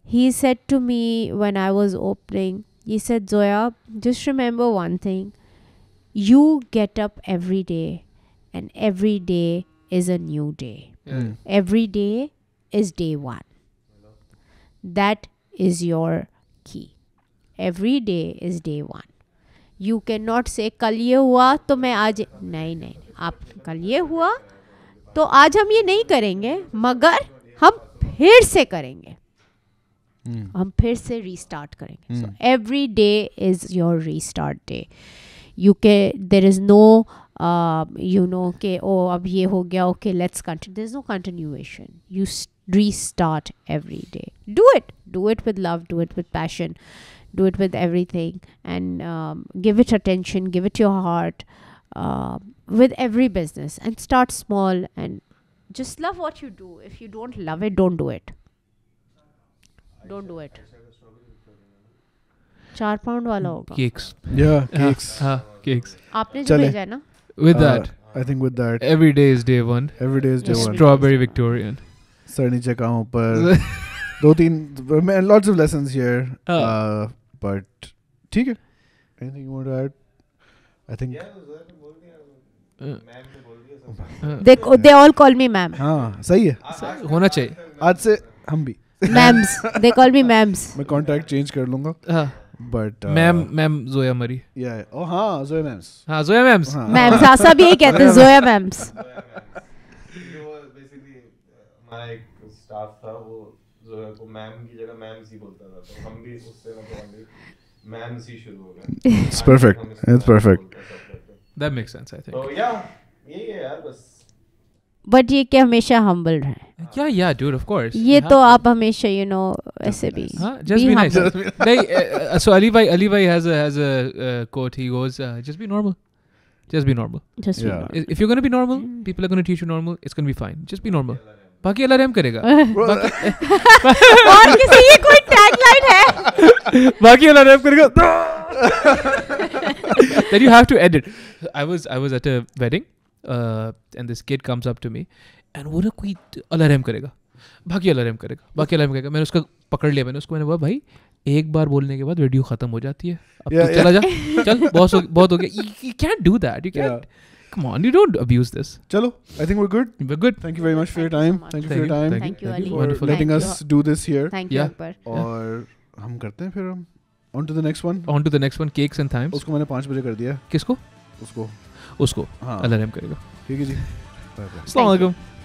he said to me when I was opening, he said, Zoya, just remember one thing. You get up every day and every day is a new day. Yeah. Every day is day one. That is your key. Every day is day one. You cannot say कल ये हुआ तो मैं आज नहीं नहीं आप कल ये हुआ तो आज हम ये नहीं करेंगे मगर हम फिर से करेंगे हम फिर से restart करेंगे. So every day is your restart day. You can, there is no you know okay oh अब ये हो गया okay let's continue. There is no continuation. You restart every day. Do it with love. Do it with passion. Do it with everything and give it attention, give it your heart with every business and start small and just love what you do. If you don't love it, don't do it. Don't do it. 4 pound wala hoga. Cakes. Yeah, cakes. Cakes. Aapne jo bheja hai na? With that. I think with that. Every day is day one. Every day is day one. Strawberry Victorian. Sar niche kaamon par. Do teen, lots of lessons here. But ठीक है. Anything you want to add? I think. They all call me ma'am. हाँ सही है. होना चाहिए. आज से हम भी. Ma'ams. They call me ma'ams. मैं contact change कर लूँगा. हाँ. But ma'am Zoya Marri. Yeah. Oh हाँ Zoya ma'ams. हाँ Zoya ma'ams. Ma'ams हाँ सब यही कहते हैं Zoya ma'ams. He was basically my staff था वो Zoya को ma'am की जगह ma'ams ही बोलता था तो हम भी उससे मतलब ma'am से शुरू हो गए. It's perfect. It's perfect. That makes sense, I think. Oh yeah, yeah, बस. But ये क्या हमेशा humble रहें. Yeah, yeah, dude, of course. ये तो आप हमेशा you know ऐसे भी. Just be nice. नहीं, so Ali bhai has a quote. He goes, just be normal. Just be normal. Just be normal. If you're gonna be normal, people are gonna teach you normal. It's gonna be fine. Just be normal. बाकी अल्लाह रहम करेगा. और किसी ये कोई tagline है? बाकी अल्लाह रहम करेगा. Then you have to edit. I was at a wedding, and this kid comes up to me, and वो ना कोई अल्लाह रहम करेगा. बाकी अल्लाह रहम करेगा. बाकी अल्लाह रहम करेगा. मैंने उसका पकड़ लिया. मैंने बोला भाई एक बार बोलने के बाद वीडियो खत्म हो जाती है. अब तो चला जा. चल बहुत हो गया. You can't do that. You can't. Come on, you don't abuse this. Chalo, I think we're good. We're good. Thank you very much for your time. Thank you for your time. Thank you, Ali, for letting us do this here. Thank you, Akbar. और हम करते हैं फिर हम on to the next one. On to the next one, cakes and times. उसको मैंने 5 बजे कर दिया. किसको? उसको. हाँ. अल्लाह रहम करेगा. ठीक है जी. Assalamualaikum.